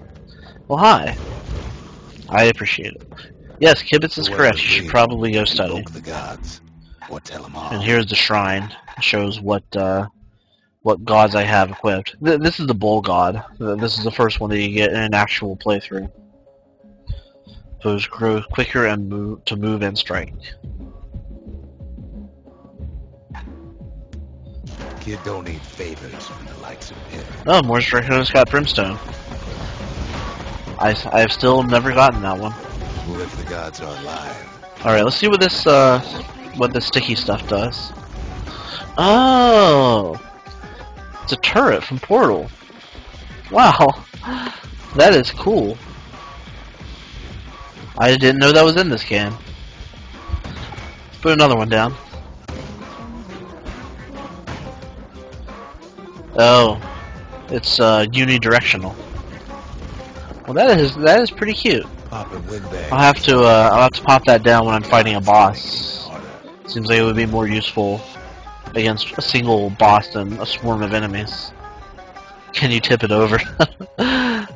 Well, hi. I appreciate it. Yes, Kibitz is correct. You should probably go study. The gods. Or tell them all. And here's the shrine. It shows what uh, what gods I have equipped. Th this is the bull god. Th this is the first one that you get in an actual playthrough. Those grow quicker and move to move and strike. Kid don't need favors from the likes of him. Oh, more Draconis got Brimstone. I, I have still never gotten that one. If the gods are alive. All right, let's see what this uh, what this sticky stuff does. Oh, it's a turret from Portal. Wow, that is cool. I didn't know that was in this game. Let's put another one down. Oh, it's uh, unidirectional. Well, that is that is pretty cute. I'll have to uh, I'll have to pop that down when I'm fighting a boss. Seems like it would be more useful against a single boss than a swarm of enemies. Can you tip it over? I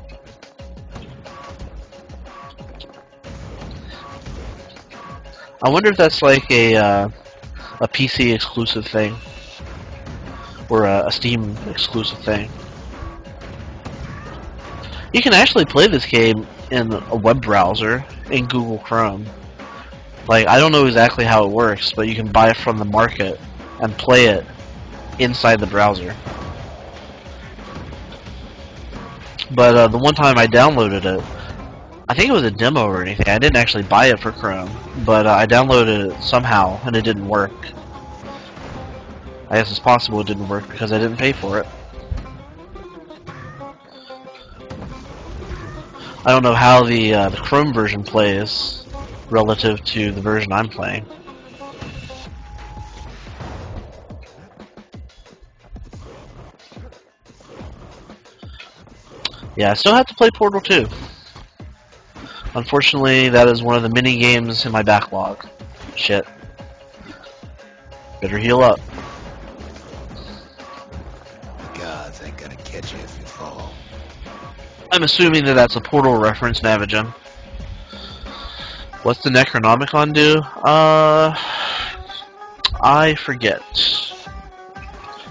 wonder if that's like a uh, a P C exclusive thing or a, a Steam exclusive thing. You can actually play this game in a web browser in Google Chrome. Like, I don't know exactly how it works, but you can buy it from the market and play it inside the browser. But uh, the one time I downloaded it, I think it was a demo or anything. I didn't actually buy it for Chrome, but uh, I downloaded it somehow and it didn't work. I guess it's possible it didn't work because I didn't pay for it. I don't know how the, uh, the Chrome version plays relative to the version I'm playing. Yeah, I still have to play Portal two. Unfortunately, that is one of the mini games in my backlog. Shit. Better heal up. The gods ain't gonna catch you if you fall. I'm assuming that that's a Portal reference, Navigem. What's the Necronomicon do? Uh, I forget.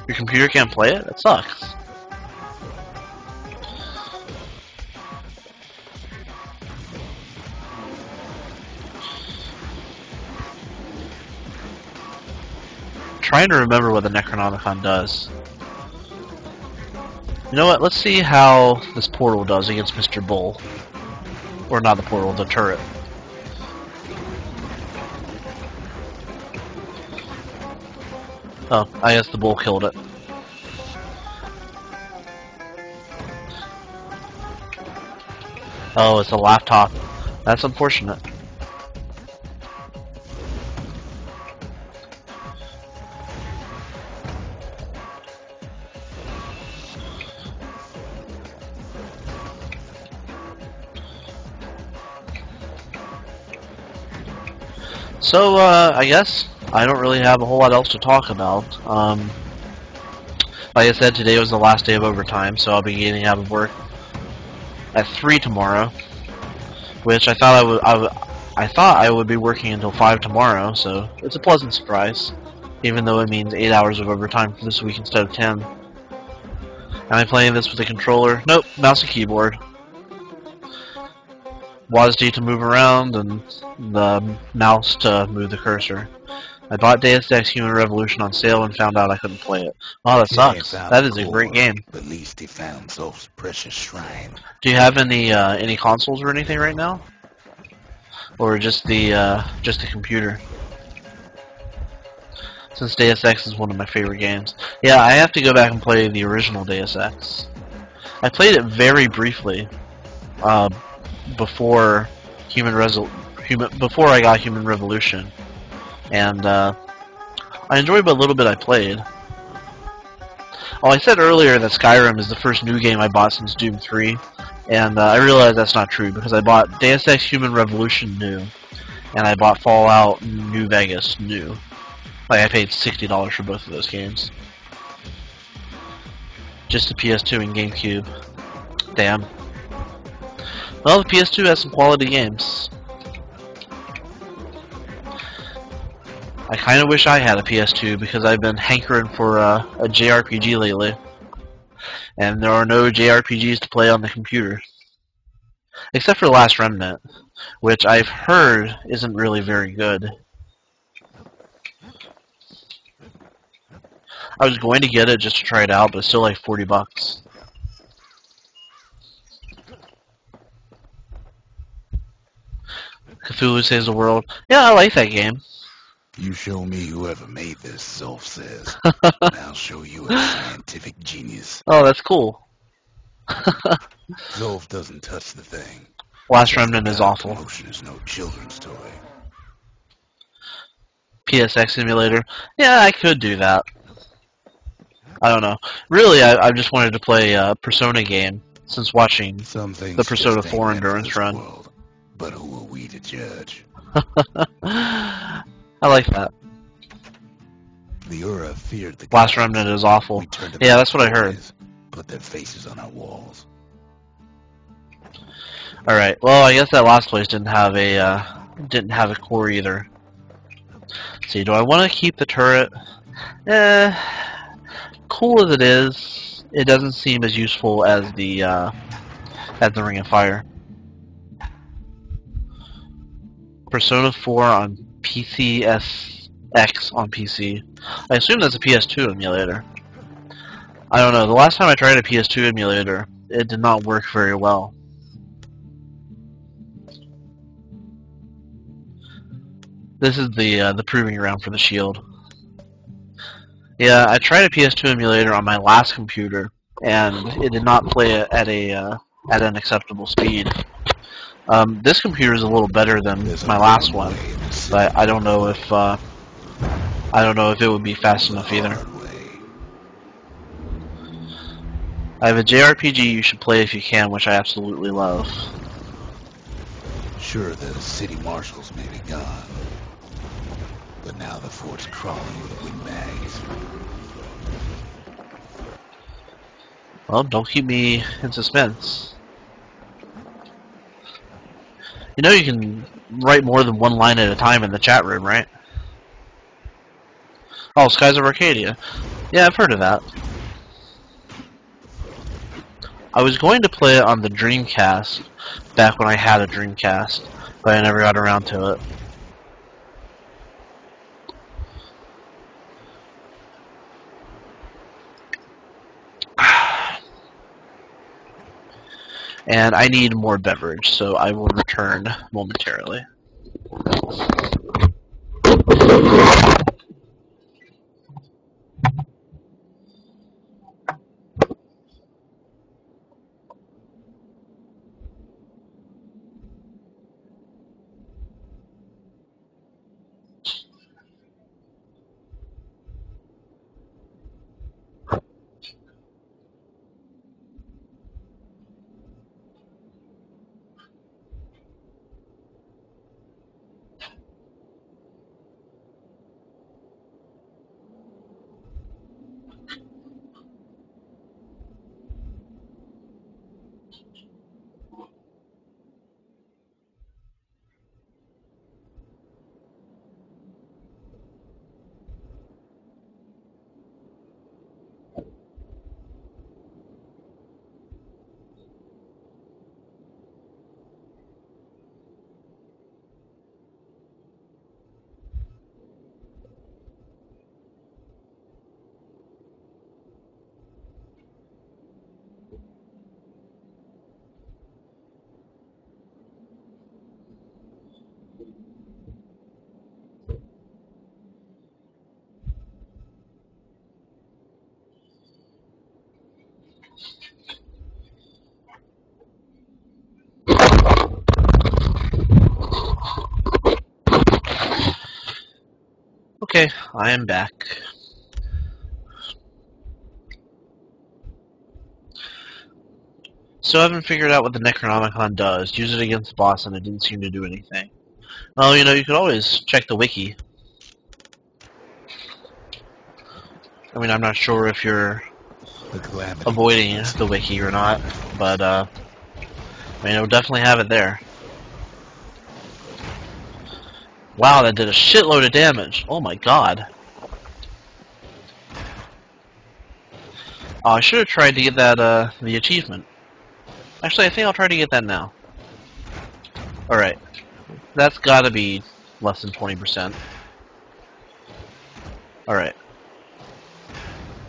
Your computer can't play it? That sucks. I'm trying to remember what the Necronomicon does. You know what, let's see how this portal does against Mister Bull. Or not the portal, the turret. Oh, I guess the bull killed it. Oh, it's a laptop. That's unfortunate. So, uh, I guess I don't really have a whole lot else to talk about. Um, like I said, today was the last day of overtime, so I'll be getting out of work at three tomorrow, which I thought I would, I would, I thought I would be working until five tomorrow, so it's a pleasant surprise, even though it means eight hours of overtime for this week instead of ten. Am I playing this with a controller? Nope, mouse and keyboard. W A S D to move around, and the mouse to move the cursor. I bought Deus Ex: Human Revolution on sale and found out I couldn't play it. Oh, that sucks. That is a great game. At least he found Zoph's precious shrine. Do you have any uh, any consoles or anything right now, or just the uh, just the computer? Since Deus Ex is one of my favorite games. Yeah, I have to go back and play the original Deus Ex. I played it very briefly uh, before Human Resol Human before I got Human Revolution. And uh, I enjoyed what little bit I played. Oh, I said earlier that Skyrim is the first new game I bought since Doom three, and uh, I realized that's not true because I bought Deus Ex: Human Revolution new, and I bought Fallout New Vegas new. Like I paid sixty dollars for both of those games, just the P S two and GameCube. Damn. Well, the P S two has some quality games. I kind of wish I had a P S two because I've been hankering for uh, a J R P G lately, and there are no J R P Gs to play on the computer, except for Last Remnant, which I've heard isn't really very good. I was going to get it just to try it out, but it's still like forty bucks. Cthulhu Saves the World. Yeah, I like that game. You show me whoever made this, Zoph says, and I'll show you a scientific genius. Oh, that's cool. Zoph doesn't touch the thing. Last Remnant is awful. Motion is no children's toy. P S X emulator. Yeah, I could do that. I don't know. Really, I, I just wanted to play a Persona game since watching the Persona four Endurance Run. World, but who are we to judge? I like that. The aura feared the Last Remnant is awful. Yeah, that's what I heard. Put their faces on our walls. All right. Well, I guess that last place didn't have a uh, didn't have a core either. Let's see, do I want to keep the turret? Eh. Cool as it is, it doesn't seem as useful as the uh, as the Ring of Fire. Persona four on P C S X on P C. I assume that's a P S two emulator. I don't know. The last time I tried a P S two emulator, it did not work very well. This is the uh, the proving ground for the Shield. Yeah, I tried a P S two emulator on my last computer, and it did not play it at a uh, at an acceptable speed. Um, this computer is a little better than my last one, but I don't know if uh, I don't know if it would be fast enough either. I have a J R P G you should play if you can, which I absolutely love. Sure, the city marshals may be gone, but now the fort's crawling with windbags. Well, don't keep me in suspense. You know you can write more than one line at a time in the chat room, right? Oh, Skies of Arcadia. Yeah, I've heard of that. I was going to play it on the Dreamcast back when I had a Dreamcast, but I never got around to it. And I need more beverage, so I will return momentarily. Okay, I am back. So I haven't figured out what the Necronomicon does. Use it against the boss and it didn't seem to do anything. Well, you know, you could always check the wiki. I mean, I'm not sure if you're avoiding the wiki or not, but, uh, I mean, it'll definitely have it there. Wow, that did a shitload of damage. Oh my god. Oh, I should have tried to get that, uh, the achievement. Actually, I think I'll try to get that now. Alright. That's gotta be less than twenty percent. Alright.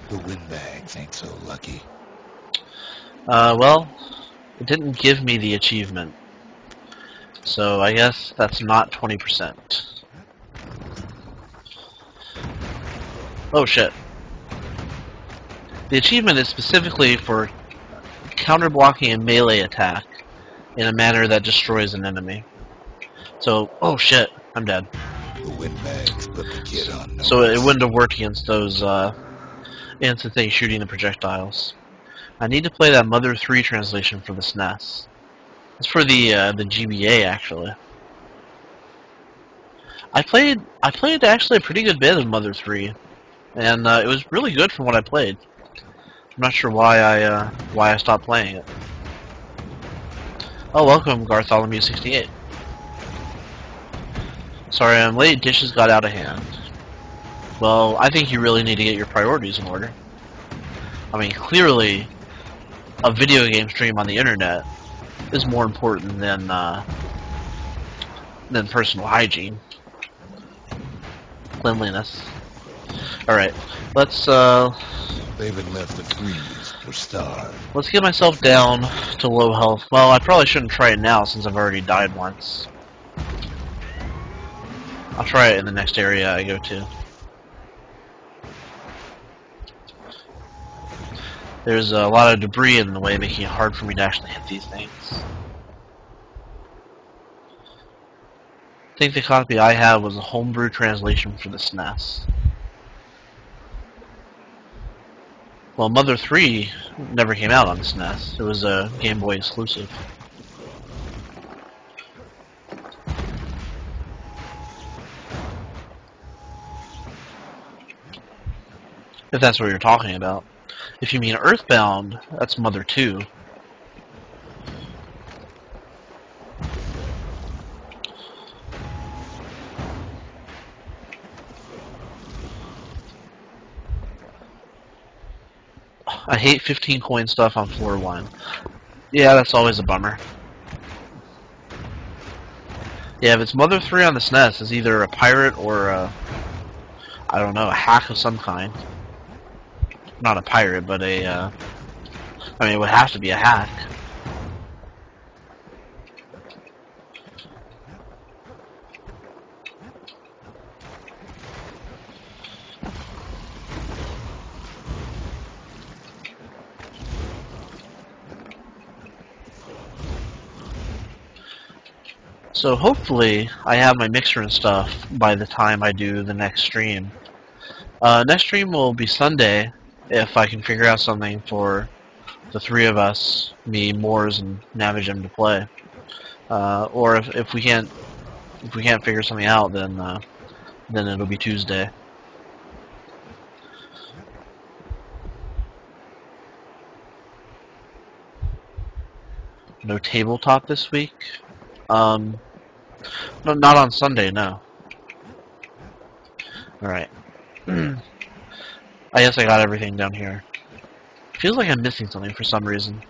The windbags ain't so lucky. Uh, well, it didn't give me the achievement. So I guess that's not twenty percent. Oh shit. The achievement is specifically for counter-blocking a melee attack in a manner that destroys an enemy. So, oh shit, I'm dead. The windbags put the kid on notice. So it wouldn't have worked against those, uh, against the thing shooting the projectiles. I need to play that Mother three translation for the S N E S. It's for the uh, the G B A actually. I played I played actually a pretty good bit of Mother three, and uh, it was really good from what I played. I'm not sure why I uh, why I stopped playing it. Oh, welcome Gartholomew sixty-eight. Sorry I'm late. Dishes got out of hand. Well, I think you really need to get your priorities in order. I mean, clearly, a video game stream on the internet is more important than uh, than personal hygiene, cleanliness. All right, let's. Uh, They've been left to freeze or starve. Let's get myself down to low health. Well, I probably shouldn't try it now since I've already died once. I'll try it in the next area I go to. There's a lot of debris in the way, making it hard for me to actually hit these things. I think the copy I have was a homebrew translation for the S N E S. Well, Mother three never came out on the S N E S. It was a Game Boy exclusive. If that's what you're talking about. If you mean Earthbound, that's Mother two. I hate fifteen coin stuff on floor one. Yeah, that's always a bummer. Yeah, if it's Mother three on the S N E S, it's either a pirate or a, I don't know, a hack of some kind. Not a pirate, but a, uh, I mean, it would have to be a hack. So hopefully I have my mixer and stuff by the time I do the next stream. Uh, next stream will be Sunday. If I can figure out something for the three of us, me, Moores, and Navigem to play, uh, or if if we can't if we can't figure something out, then uh, then it'll be Tuesday. No tabletop this week. Um, no, not on Sunday. No. All right. I guess I got everything down here. Feels like I'm missing something for some reason.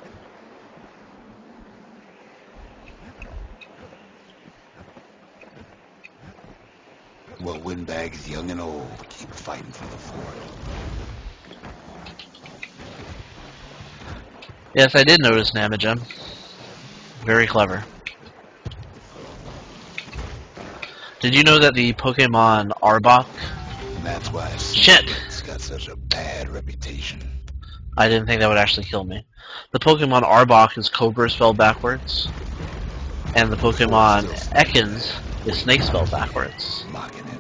Well, windbags young and old keep fighting for the fort. Yes, I did notice Namagem. Very clever. Did you know that the Pokemon Arbok? That's why I shit. Got such a bad reputation. I didn't think that would actually kill me. The Pokemon Arbok is Cobra spelled backwards, and the Pokemon Ekans is Snake spelled backwards. Mocking it.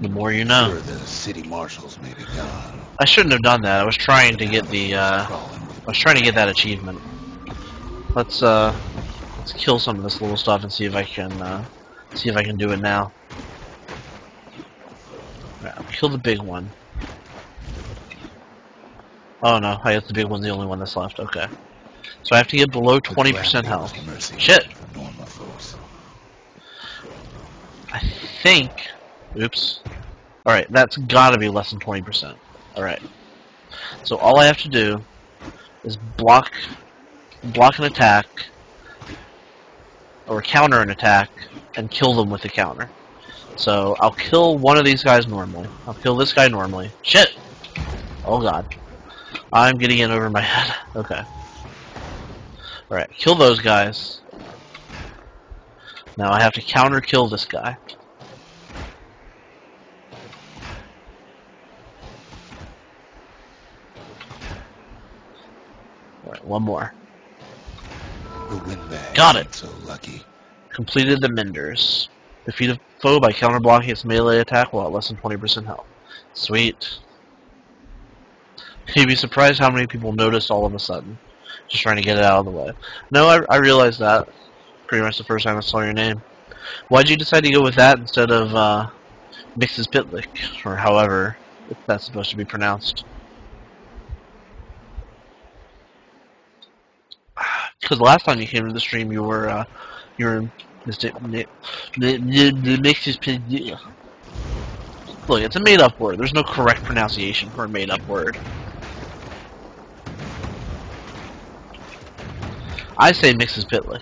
The more you know. The city marshals may be gone. I shouldn't have done that. I was trying to get the. Uh, I was trying to get that achievement. Let's uh, let's kill some of this little stuff and see if I can uh, see if I can do it now. Right, kill the big one. Oh no! I guess the big one's the only one that's left. Okay. So I have to get below twenty percent health. Shit. I think. Oops. Alright, that's gotta be less than twenty percent. Alright. So all I have to do is block block an attack or counter an attack and kill them with the counter. So I'll kill one of these guys normally. I'll kill this guy normally. Shit! Oh god. I'm getting in over my head. Okay. Alright, kill those guys. Now I have to counter kill this guy. Alright, one more. Got it! So lucky. Completed the Menders. Defeat a foe by counter blocking its melee attack while at less than twenty percent health. Sweet. You'd be surprised how many people notice all of a sudden. Just trying to get it out of the way. No, I, I realized that pretty much the first time I saw your name. Why'd you decide to go with that instead of uh, Mix's Pitlick, or however if that's supposed to be pronounced? Because last time you came to the stream, you were uh, you were Mix's Pitlick. Look, it's a made-up word. There's no correct pronunciation for a made-up word. I say Mix's Pitlick.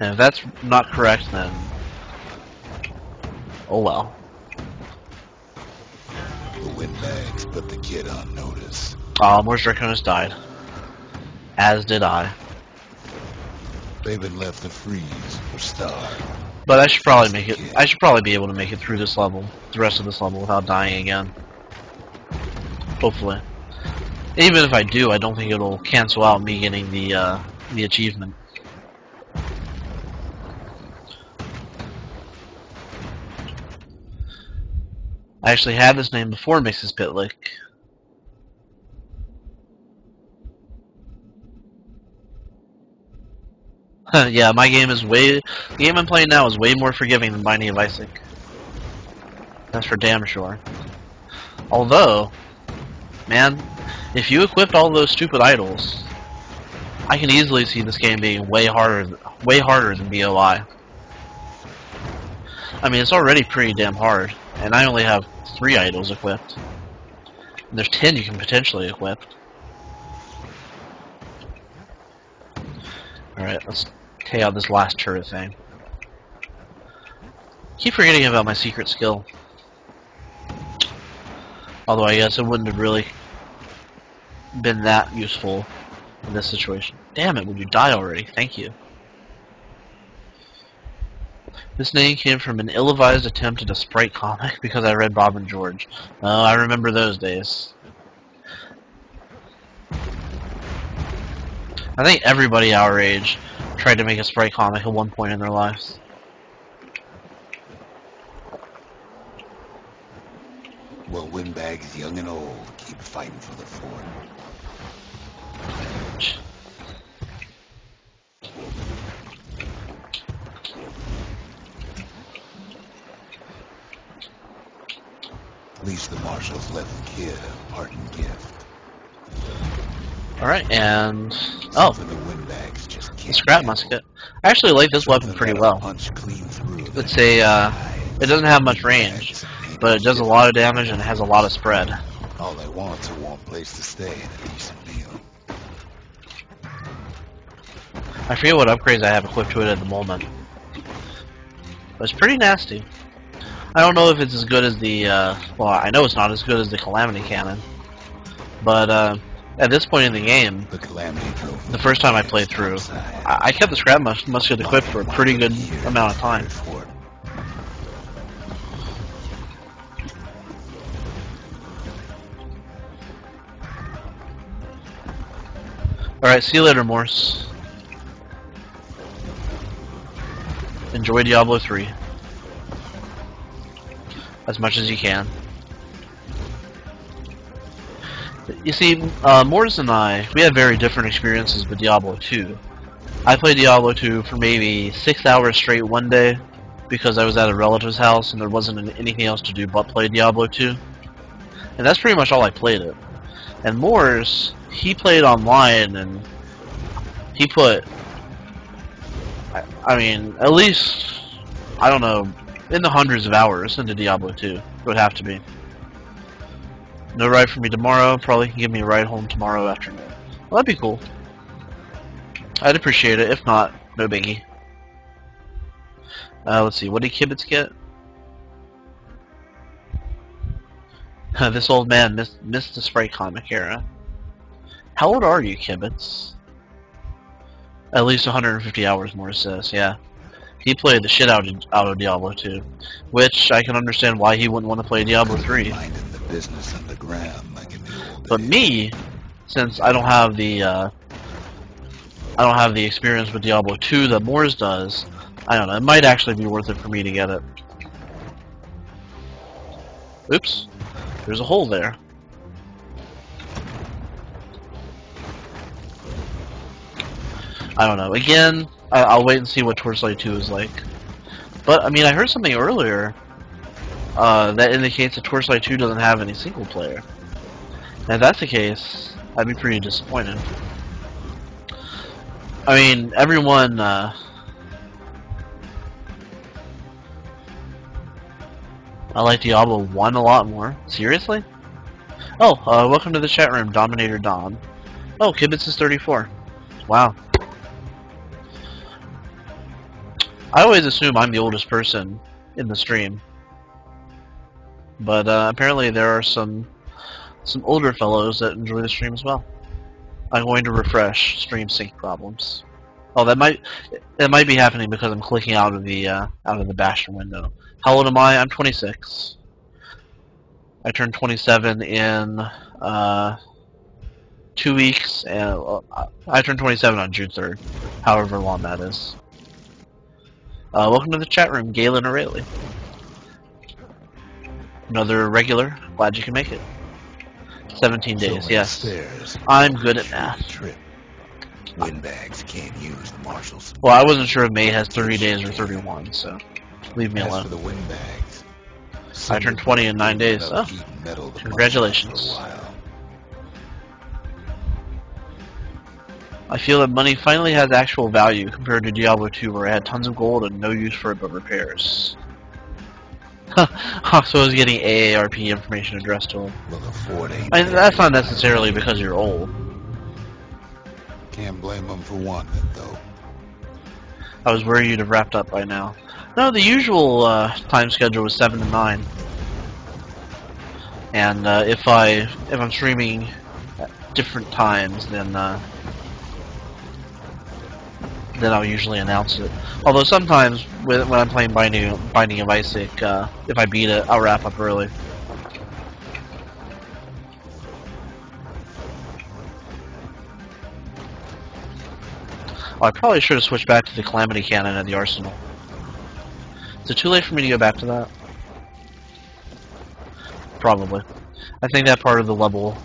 And if that's not correct, then oh well. The windbags put the kid on notice. Ah, uh, Mors Draconis died. As did I. They've been left to freeze or starve. But I should probably make it. I should probably be able to make it through this level, the rest of this level, without dying again. Hopefully. Even if I do, I don't think it'll cancel out me getting the uh, the achievement. I actually had this name before Mix's Pitlick. Yeah, my game is way. The game I'm playing now is way more forgiving than Binding of Isaac. That's for damn sure. Although, man, if you equipped all those stupid idols, I can easily see this game being way harder, way harder than B O I. I mean, it's already pretty damn hard, and I only have three idols equipped. And there's ten you can potentially equip. Alright, let's take out this last turret thing. Keep forgetting about my secret skill. Although I guess it wouldn't have really been that useful in this situation. Damn it, would you die already? Thank you. This name came from an ill-advised attempt at a Sprite comic because I read Bob and George. Oh, I remember those days. I think everybody our age tried to make a Sprite comic at one point in their lives. Well, windbags young and old keep fighting for the fort. At least the marshals left the kid a parting gift. Alright, and oh, the scrap musket. I actually like this weapon pretty well. It's a, uh, it doesn't have much range, but it does a lot of damage and it has a lot of spread. All they want is a warm place to stay and a decent meal. I forget what upgrades I have equipped to it at the moment, but it's pretty nasty. I don't know if it's as good as the, uh, well, I know it's not as good as the Calamity Cannon, but, uh, at this point in the game, the first time I played through, I kept the scrap mus musket equipped for a pretty good amount of time. Alright, see you later, Morse. Enjoy Diablo three. as much as you can. You see, uh, Mortis and I, we had very different experiences with Diablo two. I played Diablo two for maybe six hours straight one day because I was at a relative's house and there wasn't anything else to do but play Diablo two. And that's pretty much all I played it. And Morris, he played online and he put, I, I mean, at least, I don't know, in the hundreds of hours into Diablo two. It would have to be. No ride for me tomorrow, probably can give me a ride home tomorrow afternoon. Well, that'd be cool. I'd appreciate it, if not, no biggie. Uh, let's see, what did Kibbitz get? This old man miss, missed the Sprite comic era. How old are you, Kibbitz? At least one hundred fifty hours, Morris says, yeah. He played the shit out of, out of Diablo two, which I can understand why he wouldn't want to play Diablo three. But me, since I don't have the uh, I don't have the experience with Diablo two that Morris does, I don't know, it might actually be worth it for me to get it. Oops. There's a hole there. I don't know. Again, I I'll wait and see what Torchlight two is like. But, I mean, I heard something earlier uh, that indicates that Torchlight two doesn't have any single player. And if that's the case, I'd be pretty disappointed. I mean, everyone... Uh, I like Diablo one a lot more. Seriously? Oh, uh, welcome to the chat room, Dominator Dom. Oh, Kibbitz is thirty-four. Wow. I always assume I'm the oldest person in the stream. But uh, apparently there are some some older fellows that enjoy the stream as well. I'm going to refresh stream sync problems. Oh, that might that might be happening because I'm clicking out of the uh, out of the Bastion window. How old am I? I'm twenty-six. I turned twenty-seven in uh, two weeks, and uh, I turned twenty-seven on June third. However long that is. Uh, welcome to the chat room, Galen O'Reilly. Another regular. Glad you can make it. Seventeen days. So yes. Stairs, I'm good at math. Trip. Windbags can't use the marshals. Well, I wasn't sure if May has thirty days or thirty-one, so leave me alone. For the windbags, I turned twenty in nine days. Oh, congratulations! I feel that money finally has actual value compared to Diablo two, where I had tons of gold and no use for it but repairs. Oxo is getting A A R P information addressed to him. I mean, that's not necessarily because you're old. Can't blame them for wanting it, though. I was worried you'd have wrapped up by now. No, the usual uh, time schedule was seven to nine, and uh, if I if I'm streaming at different times, then uh, then I'll usually announce it. Although sometimes with, when I'm playing Binding Binding of Isaac, uh, if I beat it, I'll wrap up early. I probably should have switched back to the Calamity Cannon at the Arsenal. Is it too late for me to go back to that? Probably. I think that part of the level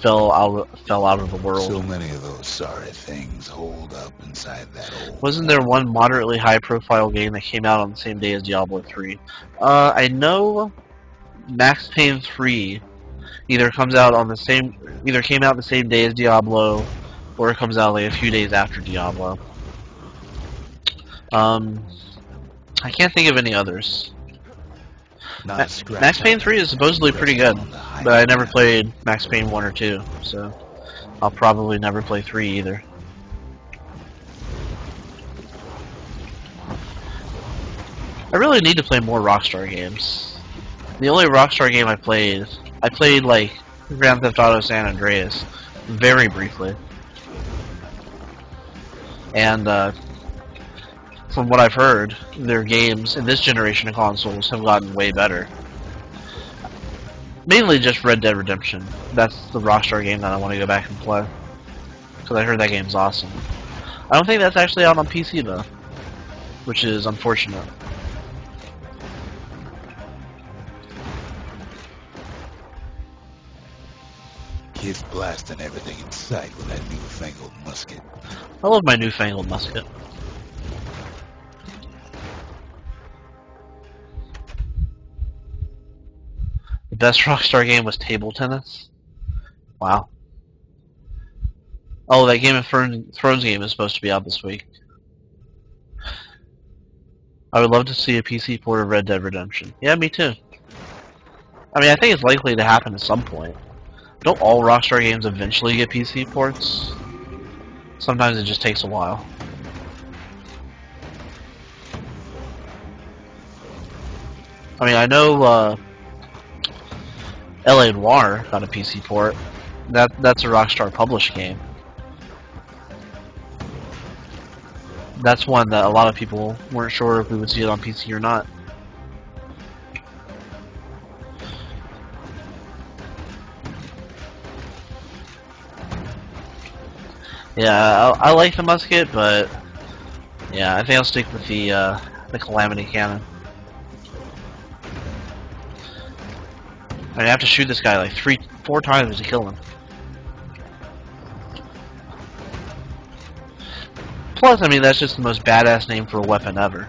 fell out fell out of the world. So many of those sorry things hold up inside that old... Wasn't there one moderately high-profile game that came out on the same day as Diablo three? Uh, I know Max Payne three either comes out on the same either came out the same day as Diablo, or it comes out like a few days after Diablo. Um, I can't think of any others. Ma Max Payne three is supposedly pretty good, but I never played Max Payne one or two, so I'll probably never play three either. I really need to play more Rockstar games. The only Rockstar game I played, I played like Grand Theft Auto San Andreas very briefly. And uh, from what I've heard, their games in this generation of consoles have gotten way better. Mainly just Red Dead Redemption. That's the Rockstar game that I want to go back and play, because I heard that game's awesome. I don't think that's actually out on P C though, which is unfortunate. It's blasting everything in sight with that newfangled musket. I love my newfangled musket. The best Rockstar game was table tennis? Wow. Oh, that Game of Thrones game is supposed to be out this week. I would love to see a P C port of Red Dead Redemption. Yeah, me too. I mean, I think it's likely to happen at some point. Don't all Rockstar games eventually get P C ports? Sometimes it just takes a while. I mean, I know uh, L A Noire got a P C port. That that's a Rockstar published game. That's one that a lot of people weren't sure if we would see it on P C or not. Yeah, I, I like the musket, but yeah, I think I'll stick with the uh, the Calamity Cannon. I mean, I have to shoot this guy like three, four times to kill him. Plus, I mean, that's just the most badass name for a weapon ever.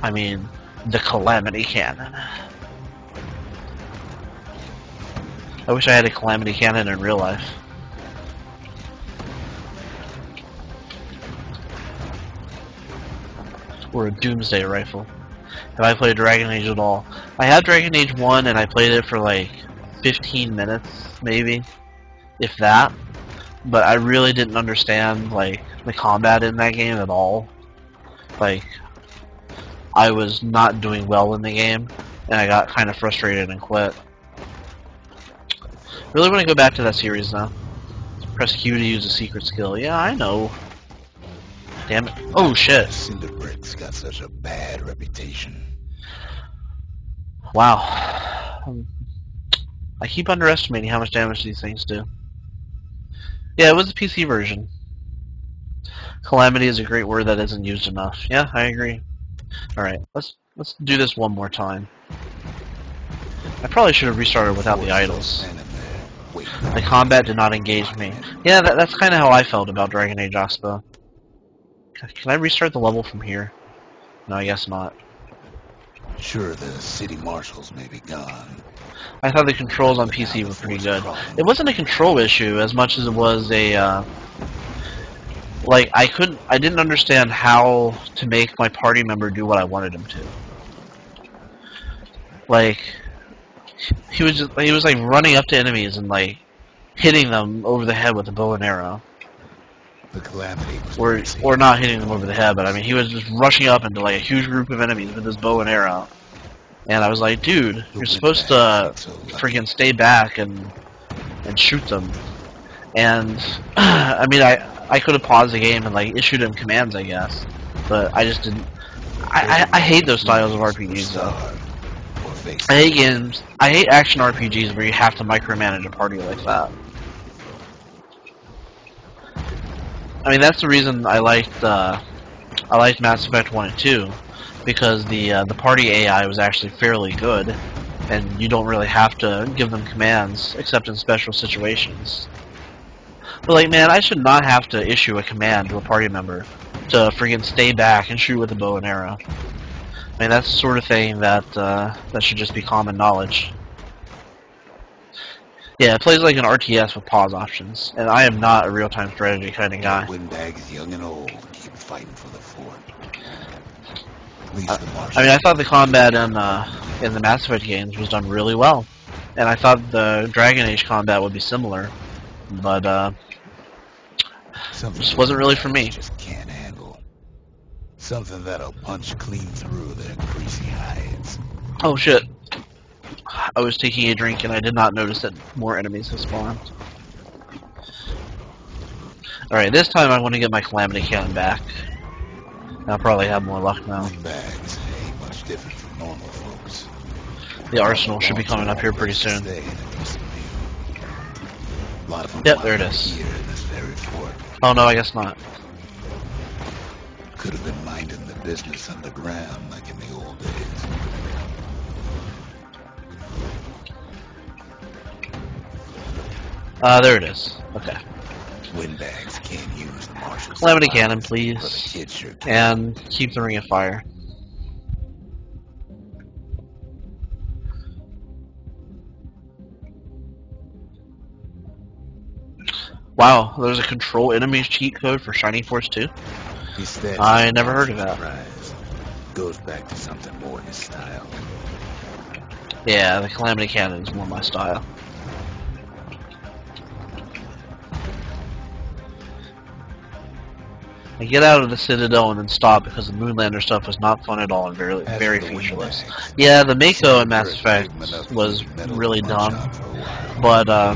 I mean, the Calamity Cannon. I wish I had a Calamity Cannon in real life. Or a Doomsday Rifle. Have I played Dragon Age at all? I have Dragon Age one, and I played it for like fifteen minutes, maybe, if that. But I really didn't understand like the combat in that game at all. Like, I was not doing well in the game, and I got kind of frustrated and quit. Really want to go back to that series now. Press Q to use a secret skill. Yeah, I know. Damn it! Oh shit! Cinderbrick's got such a bad reputation. Wow. Um, I keep underestimating how much damage these things do. Yeah, it was a P C version. Calamity is a great word that isn't used enough. Yeah, I agree. Alright, let's let's do this one more time. I probably should have restarted without the idols. The combat did not engage me. Yeah, that, that's kind of how I felt about Dragon Age Ospa. Can I restart the level from here? No, I guess not. Sure, the city marshals may be gone. I thought the controls on P C were pretty good. It wasn't a control issue as much as it was a uh, like I couldn't, I didn't understand how to make my party member do what I wanted him to. Like he was just, he was like running up to enemies and like hitting them over the head with a bow and arrow. The Calamity was or, or not hitting them over the head, but I mean, he was just rushing up into like a huge group of enemies with his bow and arrow. And I was like, dude, you're supposed to freaking stay back and and shoot them. And I mean, I I could have paused the game and like issued him commands, I guess, but I just didn't. I, I I hate those styles of R P Gs though. I hate games. I hate action R P Gs where you have to micromanage a party like that. I mean, that's the reason I liked uh, I liked Mass Effect one and two, because the uh, the party A I was actually fairly good, and you don't really have to give them commands except in special situations. But like, man, I should not have to issue a command to a party member to freaking stay back and shoot with a bow and arrow. I mean, that's the sort of thing that uh, that should just be common knowledge. Yeah, it plays like an R T S with pause options, and I am not a real-time strategy kind of guy. Windbags, young and old, keep fighting for the fort. Uh, I mean, I thought the combat in uh, in the Mass Effect games was done really well, and I thought the Dragon Age combat would be similar, but uh, this wasn't really for me. Just can't handle something that'll punch clean through their greasy hides. Oh shit. I was taking a drink and I did not notice that more enemies have spawned. Alright, this time I want to get my Calamity Cannon back. I'll probably have more luck now. Bags ain't much different from normal folks. The arsenal should be coming up here pretty soon. Yep, there it is. Oh no, I guess not. Could have been minding the business underground like in the old days. Uh, there it is. Okay. Windbags can't use martial Calamity Cannon, please. Kid sure can. And keep the Ring of Fire. Wow, there's a control enemies cheat code for Shining Force two? I never heard of that. Surprise. Goes back to something more in his style. Yeah, the Calamity Cannon is more my style. I get out of the Citadel and then stop because the Moonlander stuff was not fun at all and very, very featureless. Yeah, the Mako in Mass Effect was really dumb, but uh,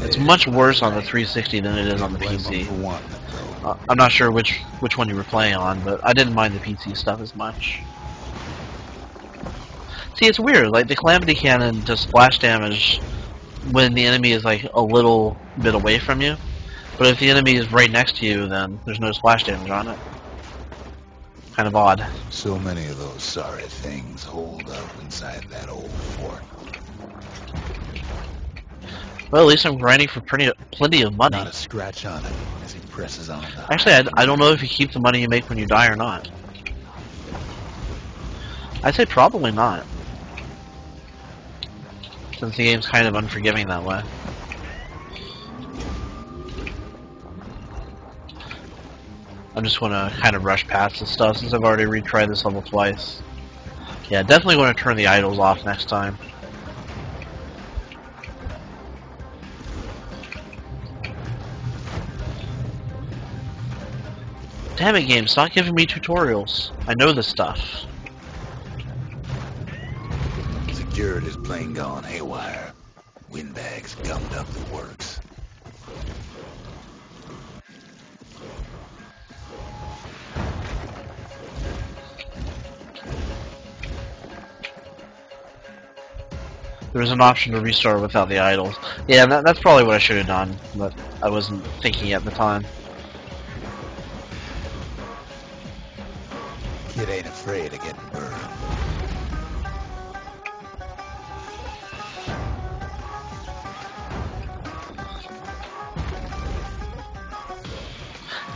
it's much worse on the three sixty than it is on the P C. Uh, I'm not sure which which one you were playing on, but I didn't mind the P C stuff as much. See, it's weird. Like the Calamity Cannon does splash damage when the enemy is like a little bit away from you. But if the enemy is right next to you, then there's no splash damage on it. Kind of odd. So many of those sorry things hold up inside that old fort. Well, at least I'm grinding for plenty of, plenty of money. Not a scratch on it as he presses on. Actually, I, I don't know if you keep the money you make when you die or not. I'd say probably not. Since the game's kind of unforgiving that way. I just want to kind of rush past this stuff since I've already retried this level twice. Yeah, definitely want to turn the idols off next time. Damn it, game, stop giving me tutorials. I know this stuff. Security's plane gone haywire. Windbags gummed up the works. There's an option to restart without the idols. Yeah, that, that's probably what I should have done, but I wasn't thinking at the time. Kid ain't afraid of getting burned.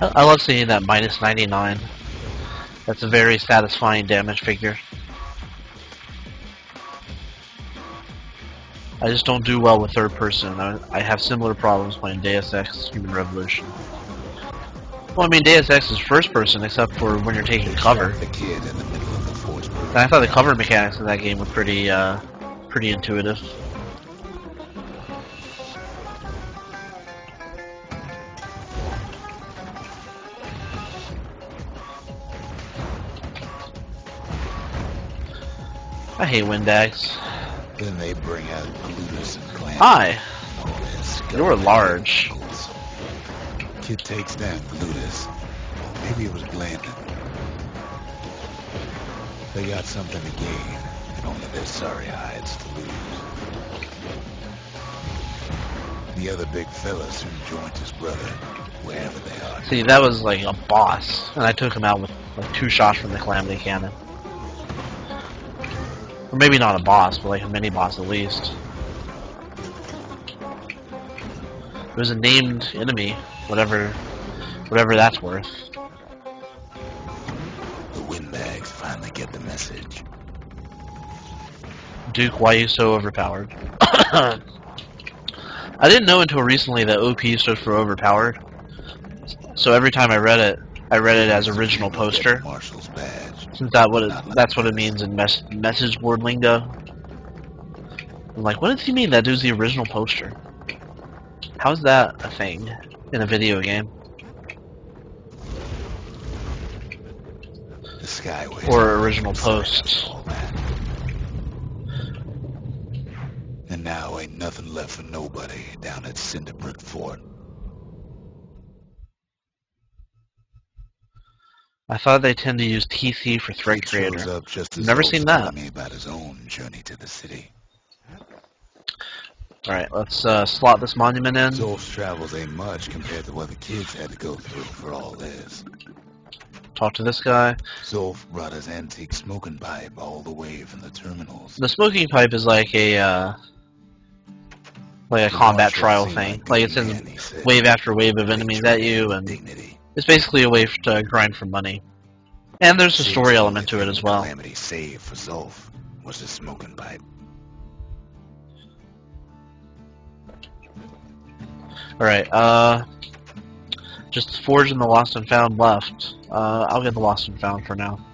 I, I love seeing that minus ninety-nine. That's a very satisfying damage figure. I just don't do well with third person. I, I have similar problems playing Deus Ex: Human Revolution. Well, I mean, Deus Ex is first person, except for when you're taking cover. And I thought the cover mechanics in that game were pretty, uh, pretty intuitive. I hate windbags. Then they bring out Plutus and Clan. Hi! Oh, you were large. Kid takes down Plutus. Maybe it was Blandon. They got something to gain, and only their sorry hides to lose. The other big fella soon joins his brother, wherever they are. See, that was like a boss, and I took him out with like two shots from the Calamity Cannon. Or maybe not a boss, but like a mini-boss at least. It was a named enemy, whatever whatever that's worth. The windbags finally get the message. Duke, why are you so overpowered? I didn't know until recently that O P stood for overpowered. So every time I read it, I read it as original poster. Since that what it, that's what it means in mes message board lingo. I'm like, what does he mean? That dude's the original poster. How's that a thing in a video game? The Skyway or original post. And now ain't nothing left for nobody down at Cinderbrook Fort. I thought they tend to use T C for Threat Creator. Never seen that. About his own journey to the city. All right, let's uh, slot this monument in. Zolf's travels ain't much compared to what the kids had to go through for all this. Talk to this guy. Zolf brought his antique smoking pipe all the way from the terminals. The smoking pipe is like a uh, like a combat trial thing. Like it's in wave after wave of enemies at you, and it's basically a way to grind for money. And there's a story element to it as well. Calamity save for Zolf was a smoking pipe. Alright, uh... just Forge and the Lost and Found left. Uh, I'll get the Lost and Found for now.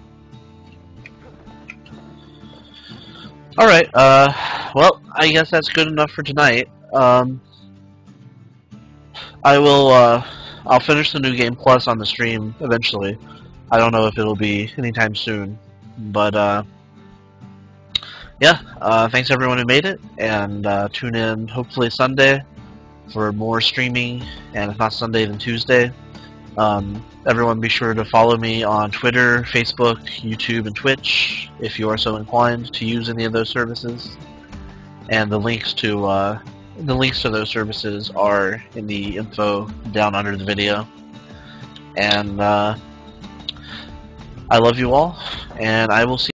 Alright, uh... well, I guess that's good enough for tonight. Um... I will, uh... I'll finish the New Game Plus on the stream eventually. I don't know if it'll be anytime soon. But, uh... yeah, uh, thanks everyone who made it, and uh, tune in hopefully Sunday for more streaming, and if not Sunday, then Tuesday. Um, everyone be sure to follow me on Twitter, Facebook, YouTube, and Twitch if you are so inclined to use any of those services. And the links to uh, the links to those services are in the info down under the video. And uh, I love you all, and I will see